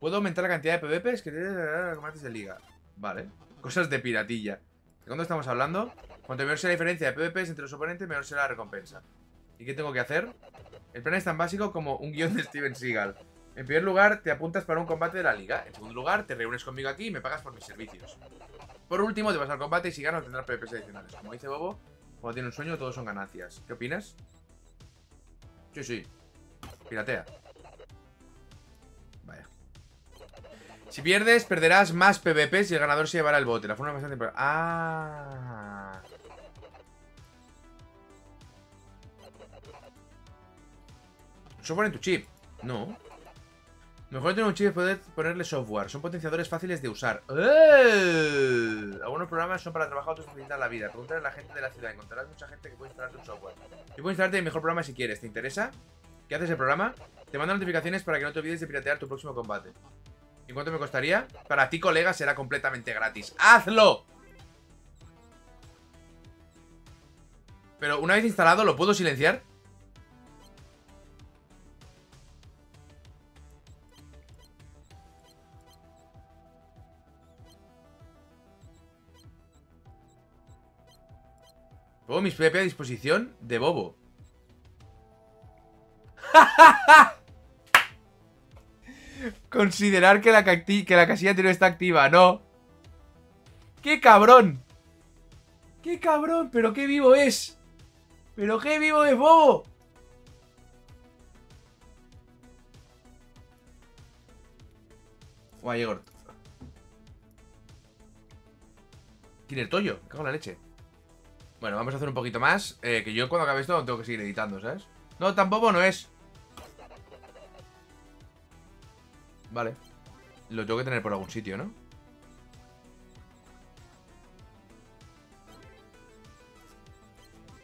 Puedo aumentar la cantidad de P V Pes que tienes a combates de liga. Vale. Cosas de piratilla. ¿De cuándo estamos hablando? Cuanto menor sea la diferencia de P V Pes entre los oponentes, menor será la recompensa. ¿Y qué tengo que hacer? El plan es tan básico como un guión de Steven Seagal. En primer lugar, te apuntas para un combate de la liga. En segundo lugar, te reúnes conmigo aquí y me pagas por mis servicios. Por último, te vas al combate y si ganas tendrás P P adicionales. Como dice Bobo, cuando tiene un sueño todos son ganancias. ¿Qué opinas? Sí, sí. Piratea. Vaya. Si pierdes, perderás más P V P si el ganador se llevará el bote. La forma es bastante... Ah... ¿Software en tu chip? No. Mejor tener un chip es poder ponerle software. Son potenciadores fáciles de usar. ¡Eh! Algunos programas son para trabajar, otros facilitan la vida. Pregúntale a la gente de la ciudad. Encontrarás mucha gente que puede instalarte un software. Yo puedo instalarte el mejor programa si quieres. ¿Te interesa? ¿Qué haces el programa? Te mando notificaciones para que no te olvides de piratear tu próximo combate. ¿Y cuánto me costaría? Para ti, colega, será completamente gratis. ¡Hazlo! Pero una vez instalado, ¿lo puedo silenciar? Pongo mis P V P a disposición de Bobo. Considerar que la, que la casilla anterior está activa. No. ¡Qué cabrón! ¡Qué cabrón! ¡Pero qué vivo es! ¡Pero qué vivo es, Bobo! Guay, gordo. Tiene el toyo. Me cago en la leche. Bueno, vamos a hacer un poquito más. Eh, que yo cuando acabe esto tengo que seguir editando, ¿sabes? No, tan bobo no es. Vale. Lo tengo que tener por algún sitio, ¿no?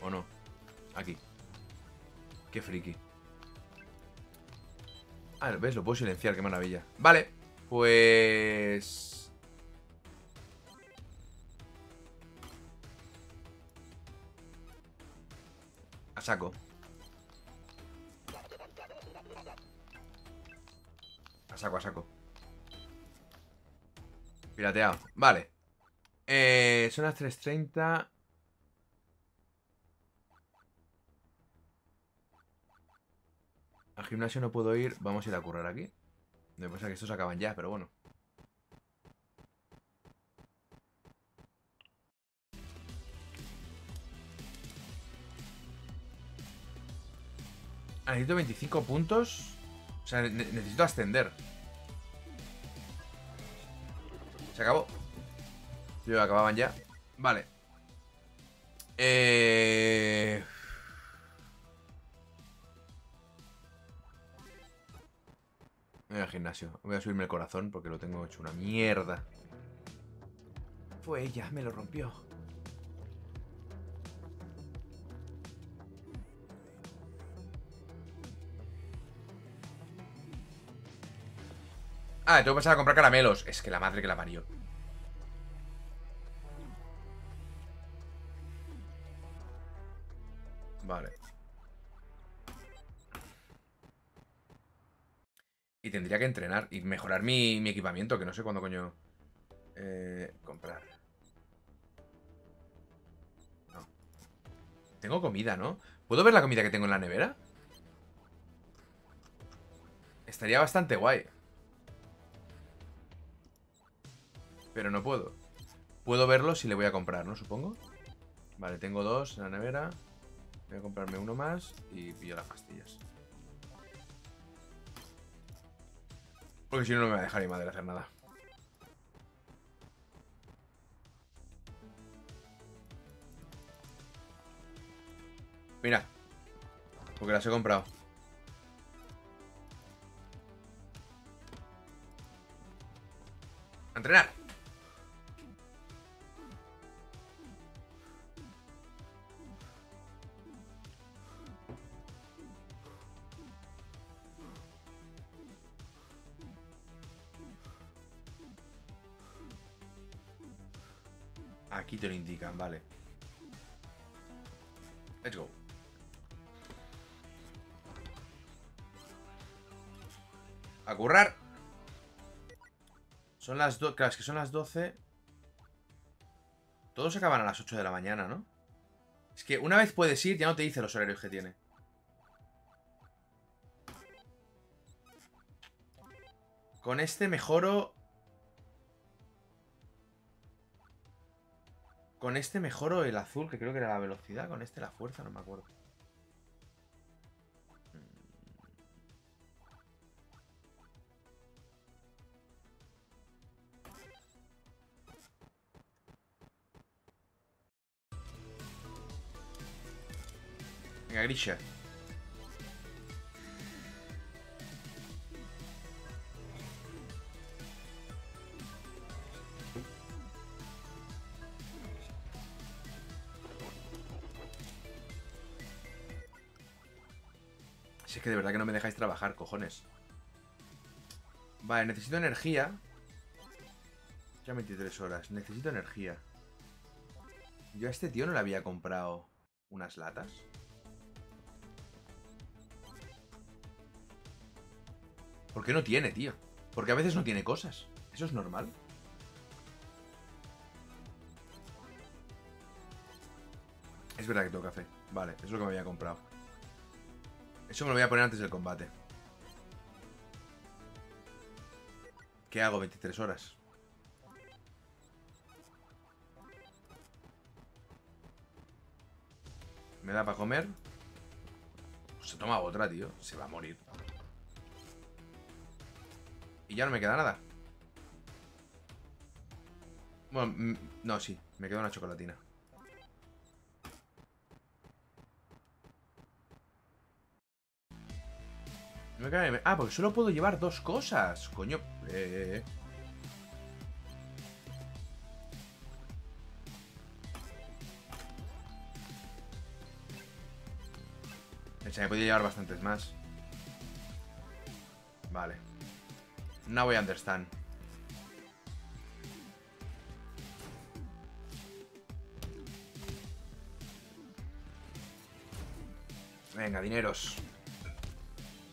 ¿O no? Aquí. Qué friki. Ah, ¿ves? Lo puedo silenciar, qué maravilla. Vale, pues... a saco. A saco, a saco. Pirateado. Vale. Eh, son las tres treinta. Al gimnasio no puedo ir. Vamos a ir a currar aquí. Me pasa que estos acaban ya, pero bueno. Necesito veinticinco puntos. O sea, ne necesito ascender. Se acabó. Yo acababan ya. Vale. Eh... Me voy al gimnasio. Voy a subirme el corazón porque lo tengo hecho una mierda. Fue ella, me lo rompió. Ah, tengo que pasar a comprar caramelos. Es que la madre que la parió. Vale. Y tendría que entrenar y mejorar mi, mi equipamiento, que no sé cuándo coño... Eh, comprar. No. Tengo comida, ¿no? ¿Puedo ver la comida que tengo en la nevera? Estaría bastante guay. Pero no puedo. Puedo verlo si le voy a comprar, ¿no? Supongo. Vale, tengo dos en la nevera. Voy a comprarme uno más y pillo las pastillas. Porque si no, no me va a dejar mi madre hacer nada. Mira. Porque las he comprado. ¡A entrenar! Aquí te lo indican, vale. Let's go. A currar. Son las doce. Claro, es que son las doce. Todos acaban a las ocho de la mañana, ¿no? Es que una vez puedes ir, ya no te dice los horarios que tiene. Con este mejoro... con este mejoro el azul, que creo que era la velocidad. Con este la fuerza, no me acuerdo. Venga, Grisha. Si es que de verdad que no me dejáis trabajar, cojones. Vale, necesito energía. Ya veintitrés horas. Necesito energía. Yo a este tío no le había comprado unas latas. ¿Por qué no tiene, tío? Porque a veces no tiene cosas. Eso es normal. Es verdad que tengo café. Vale, eso es lo que me había comprado. Eso me lo voy a poner antes del combate. ¿Qué hago? veintitrés horas. ¿Me da para comer? Pues se toma otra, tío. Se va a morir. Y ya no me queda nada. Bueno, no, sí. Me queda una chocolatina. No me queda... Ah, porque solo puedo llevar dos cosas. Coño. Eh... O sea, me podía llevar bastantes más. Vale. No voy a understand. Venga, dineros.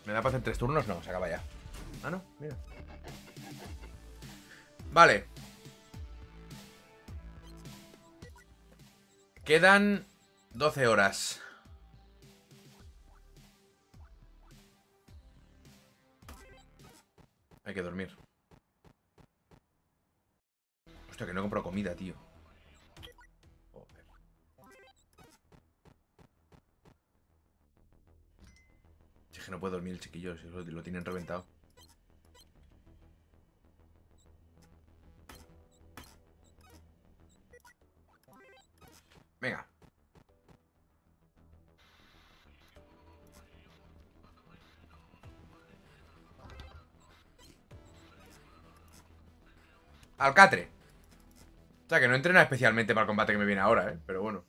¿Me da para hacer tres turnos? No, se acaba ya. Ah, no, mira. Vale. Quedan doce horas. Hay que dormir. Hostia, que no he comprado comida, tío. Joder. Si es que no puede dormir el chiquillo, si lo tienen reventado. Venga. Al catre. O sea, que no entrena especialmente para el combate que me viene ahora, ¿eh? Pero bueno.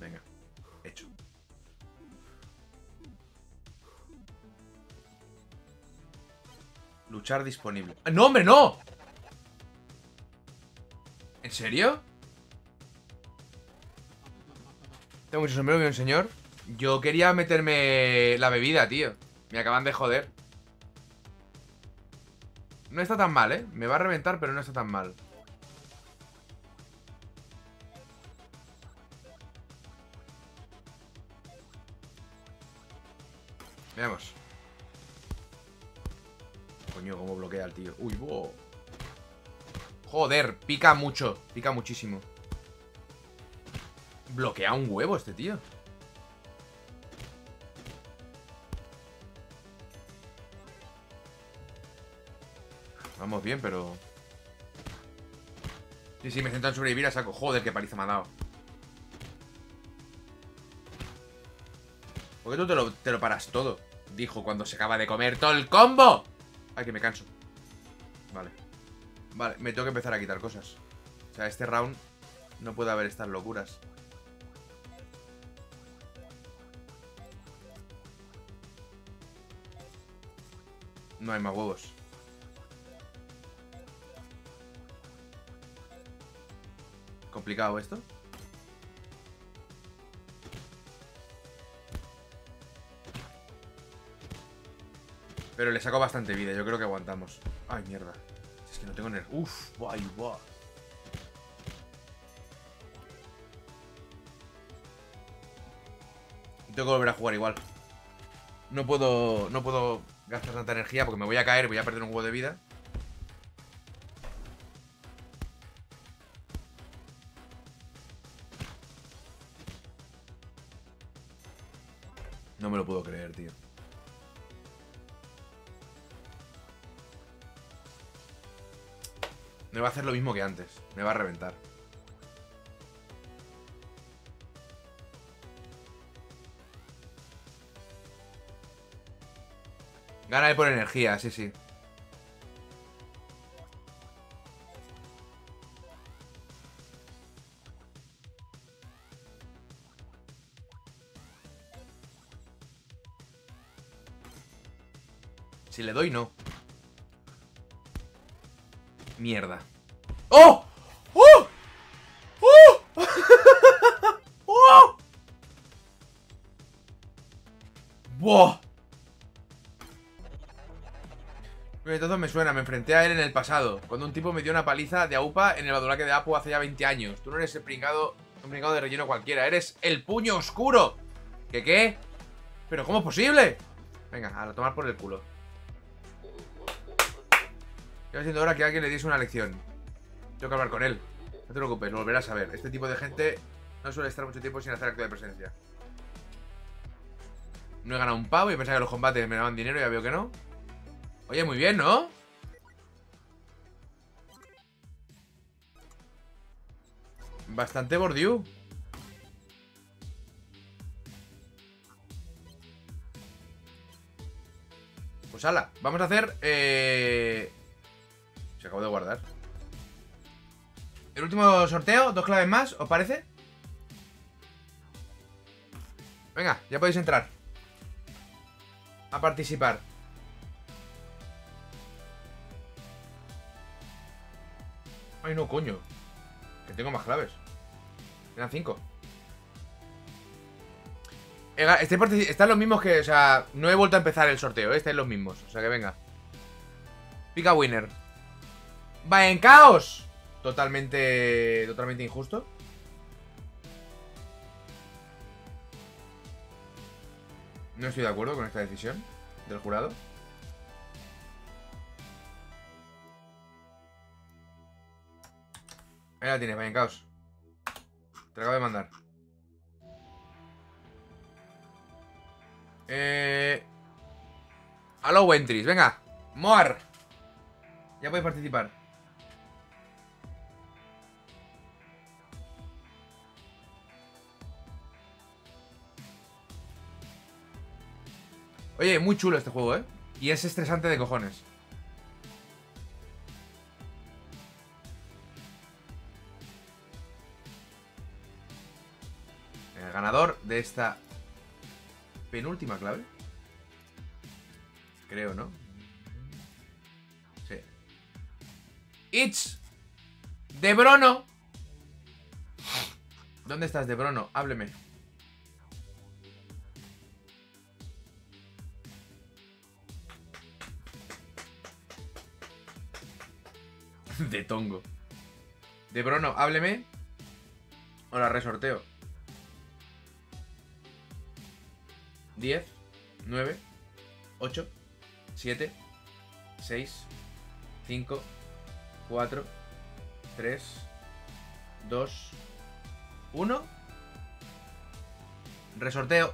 Venga. Hecho. Luchar disponible. ¡Ah, no, hombre, no! ¿En serio? Tengo mucho sombrero, bien señor. Yo quería meterme la bebida, tío. Me acaban de joder. No está tan mal, ¿eh? Me va a reventar, pero no está tan mal. Veamos. Coño, cómo bloquea el tío. Uy, wow. Joder, pica mucho. Pica muchísimo. Bloquea un huevo este tío. Vamos bien, pero... Sí, sí, me centro en sobrevivir a saco. Joder, qué paliza me ha dado. ¿Por qué tú te lo, te lo paras todo? Dijo cuando se acaba de comer todo el combo. Ay, que me canso. Vale. Vale, me tengo que empezar a quitar cosas. O sea, este round no puede haber estas locuras. No hay más huevos. ¿Complicado esto? Pero le saco bastante vida, yo creo que aguantamos. Ay, mierda. Es que no tengo energía. Uf, guay, guay. Tengo que volver a jugar igual. No puedo, no puedo gastar tanta energía porque me voy a caer, voy a perder un huevo de vida. No me lo puedo creer, tío. Me va a hacer lo mismo que antes. Me va a reventar. Gana por energía, sí, sí. Si le doy, no. Mierda. ¡Oh! ¡Oh! ¡Oh! ¡Oh! ¡Wow! Todo me suena, me enfrenté a él en el pasado, cuando un tipo me dio una paliza de aupa en el badulaque de Apu hace ya veinte años. Tú no eres el pringado, un pringado de relleno cualquiera, eres el puño oscuro. ¿Qué qué? ¿Pero cómo es posible? Venga, a tomar por el culo. Lleva siendo hora que alguien le diese una lección. Tengo que hablar con él. No te preocupes, lo volverás a ver. Este tipo de gente no suele estar mucho tiempo sin hacer acto de presencia. No he ganado un pavo y pensaba que los combates me daban dinero y ya veo que no. Oye, muy bien, ¿no? Bastante bordiú. Pues ala, vamos a hacer... Eh... Se acabó de guardar. El último sorteo, dos claves más, ¿os parece? Venga, ya podéis entrar. A participar. Ay, no, coño. Que tengo más claves. Eran cinco. Están los mismos que... O sea, no he vuelto a empezar el sorteo, ¿eh? Están los mismos. O sea, que venga. Pica winner. ¡Va en caos! Totalmente... Totalmente injusto. No estoy de acuerdo con esta decisión del jurado. Ahí la tienes, vaya en caos. Te la acabo de mandar. Eh... Hello entries, venga. Moar. Ya podéis participar. Oye, muy chulo este juego, ¿eh? Y es estresante de cojones. Ganador de esta penúltima clave. Creo, ¿no? Sí. It's De Brono. ¿Dónde estás, De Brono? Hábleme. De tongo. De Brono, hábleme. O la resorteo. diez, nueve, ocho, siete, seis, cinco, cuatro, tres, dos, uno. Resorteo.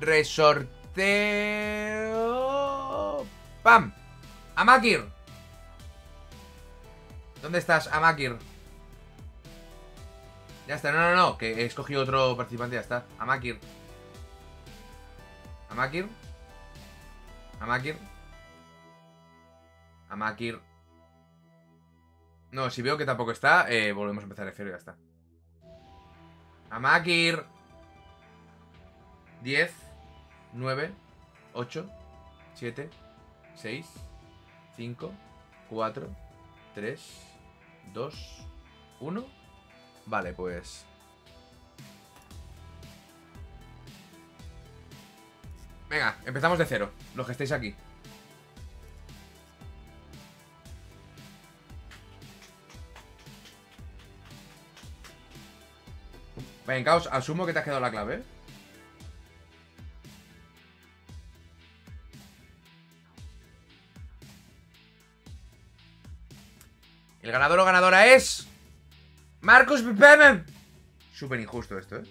Resorteo. ¡Pam! Amakir. ¿Dónde estás, Amakir? Ya está, no, no, no, que he escogido otro participante, ya está. Amakir. Amakir. Amakir. Amakir. No, si veo que tampoco está, eh, volvemos a empezar de cero y ya está. Amakir. diez, nueve, ocho, siete, seis, cinco, cuatro, tres, dos, uno... Vale, pues... Venga, empezamos de cero, los que estáis aquí. Venga, os asumo que te has quedado la clave. El ganador o ganadora es... ¡Marcus B P M! Súper injusto esto, ¿eh?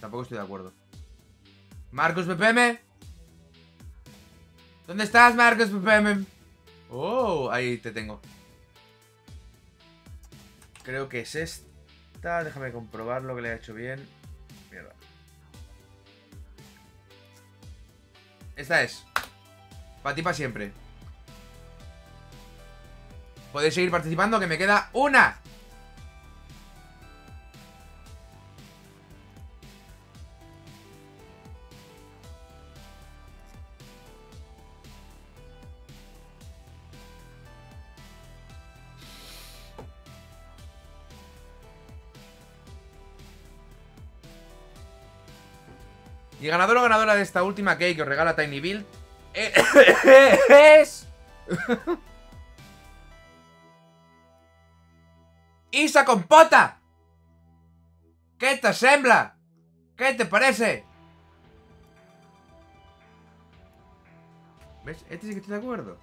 Tampoco estoy de acuerdo. ¡Marcus B P M! ¿Dónde estás, Marcus B P M? ¡Oh! Ahí te tengo. Creo que es esta. Déjame comprobar lo que le he hecho bien. Mierda. Esta es. Para ti, para siempre. Podéis seguir participando, que me queda una. Y ganador o ganadora de esta última cake que os regala Tiny Bill es... ¡Isa Compota! ¿Qué te sembla? ¿Qué te parece? ¿Ves? Este sí que estoy de acuerdo.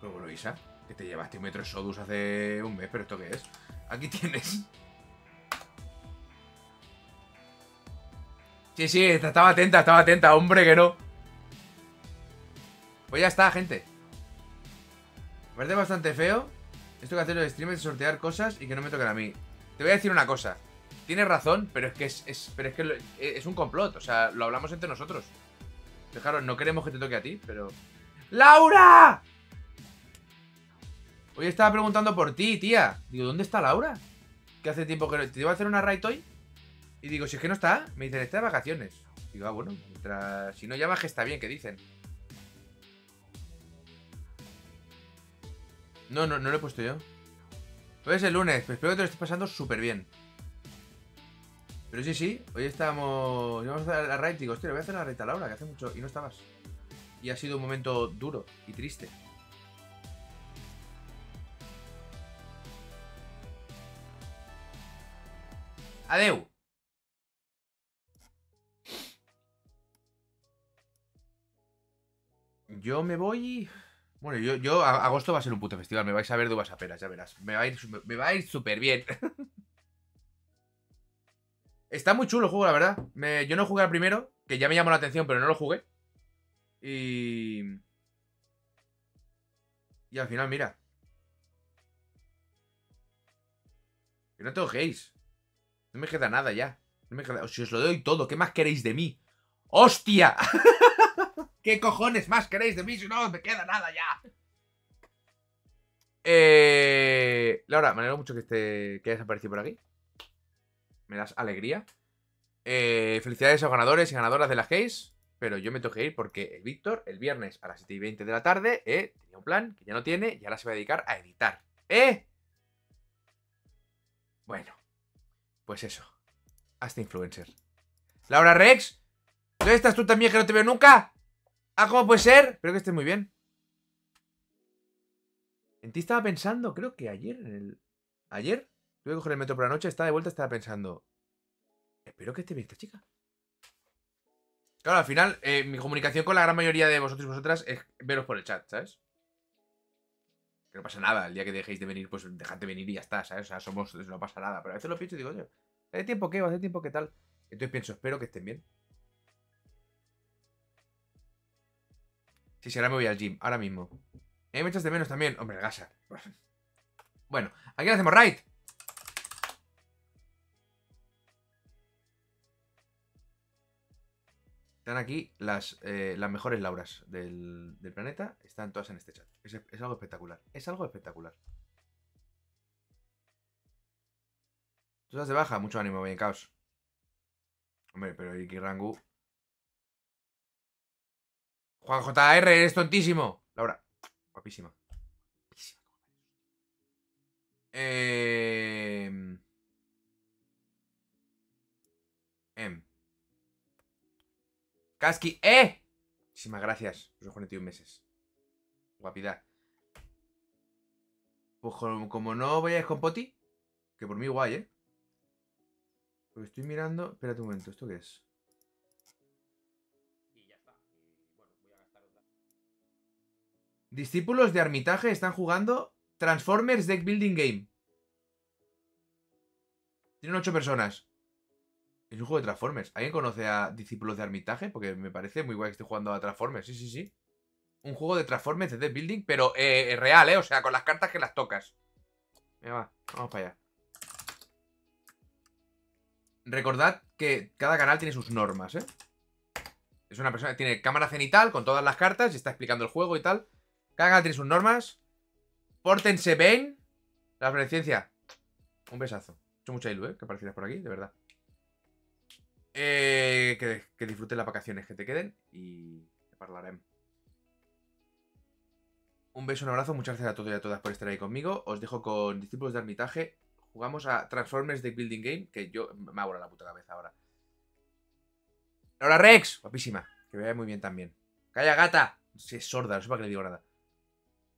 Pero bueno, Isa, que te llevaste un metro Sodus hace un mes, pero ¿esto qué es? Aquí tienes... Sí, sí, estaba atenta, estaba atenta, hombre, que no. Pues ya está, gente. Me parece bastante feo esto que hacen los streamers de sortear cosas y que no me toquen a mí. Te voy a decir una cosa. Tienes razón, pero es que es, es, pero es, que lo, es un complot. O sea, lo hablamos entre nosotros. Fijaros, no queremos que te toque a ti, pero... ¡Laura! Hoy estaba preguntando por ti, tía. Digo, ¿dónde está Laura? Que hace tiempo que... ¿Te iba a hacer una raid hoy? Y digo, si es que no está, me dicen, está de vacaciones. Digo, ah, bueno, mientras... si no llamas que está bien, que dicen. No, no, no lo he puesto yo. Hoy es el lunes, pero espero que te lo estés pasando súper bien. Pero sí, sí, hoy estábamos... Íbamos a hacer la raid, digo, hostia, voy a hacer la raid a Laura, que hace mucho... Y no estabas. Y ha sido un momento duro y triste. Adeu. Yo me voy... Bueno, yo, yo... Agosto va a ser un puto festival. Me vais a ver de uvas a peras, ya verás. Me va a ir, me va a ir súper bien. Está muy chulo el juego, la verdad. Me, yo no jugué al primero, que ya me llamó la atención, pero no lo jugué. Y... Y al final, mira. Que no te ojéis. No me queda nada ya. No me queda... Si os lo doy todo, ¿qué más queréis de mí? ¡Hostia! ¿Qué cojones más queréis de mí? Si no, me queda nada ya. Eh, Laura, me alegro mucho que, esté, que hayas aparecido por aquí. Me das alegría. Eh, felicidades a los ganadores y ganadoras de las gays. Pero yo me tengo que ir porque el Víctor, el viernes a las siete y veinte de la tarde, eh, tenía un plan que ya no tiene y ahora se va a dedicar a editar. ¿Eh? Bueno, pues eso. Hasta influencer. Laura Rex, ¿dónde estás tú también que no te veo nunca? Ah, ¿cómo puede ser? Espero que estés muy bien. En ti estaba pensando, creo que ayer en el... Ayer, tuve que coger el metro por la noche, estaba de vuelta, estaba pensando, espero que esté bien esta chica. Claro, al final, eh, mi comunicación con la gran mayoría de vosotros y vosotras es veros por el chat, ¿sabes? Que no pasa nada, el día que dejéis de venir, pues dejad de venir y ya está, ¿sabes? O sea, somos... no pasa nada, pero a veces lo pienso y digo, oye, ¿hace tiempo qué? ¿Hace tiempo qué tal? Entonces pienso, espero que estén bien. Sí, sí, ahora me voy al gym, ahora mismo. ¿Eh? ¿Me echas de menos también? Hombre, gasa. Bueno, aquí lo hacemos right. Están aquí las, eh, las mejores Lauras del, del planeta. Están todas en este chat. Es, es algo espectacular. Es algo espectacular. ¿Tú estás de baja? Mucho ánimo, bien, caos. Hombre, pero Iki Rangu... Juan J R, eres tontísimo. Laura, guapísima. Guapísima. Eh... Em. Kaski, ¡eh! Muchísimas gracias por los cuarenta y un meses. Guapidad. Pues como no vayáis con Poti, que por mí guay, ¿eh? Porque estoy mirando... Espérate un momento, ¿esto qué es? Y ya está. Y bueno, voy a gastar otra. Discípulos de Armitaje están jugando Transformers Deck Building Game. Tienen ocho personas. Es un juego de Transformers. ¿Alguien conoce a Discípulos de Armitaje? Porque me parece muy guay que esté jugando a Transformers. Sí, sí, sí. Un juego de Transformers de Deck Building, pero eh, real, ¿eh? O sea, con las cartas que las tocas. Venga, va. Vamos para allá. Recordad que cada canal tiene sus normas, ¿eh? Es una persona que tiene cámara cenital con todas las cartas y está explicando el juego y tal. Cada canal tiene sus normas. Pórtense bien. La presencia. Un besazo. He hecho mucha ilu, ¿eh? Que aparecieras por aquí, de verdad. Eh, que, que disfruten las vacaciones que te queden y te hablaré. Un beso, un abrazo. Muchas gracias a todos y a todas por estar ahí conmigo. Os dejo con Discípulos de Armitaje. Jugamos a Transformers Deck Building Game, que yo... Me abro la puta cabeza ahora. ¡Ahora Rex! Guapísima. Que me vaya muy bien también. ¡Calla, gata! Si es sorda, no sé para qué le digo nada.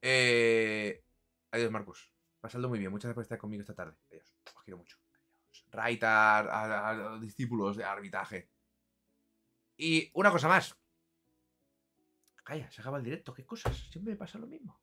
Eh... Adiós, Marcus. Pasadlo muy bien. Muchas gracias por estar conmigo esta tarde. Adiós. Os quiero mucho. Adiós. Raita a, a, a Discípulos de Armitaje. Y una cosa más. Calla, se acaba el directo. ¿Qué cosas? Siempre me pasa lo mismo.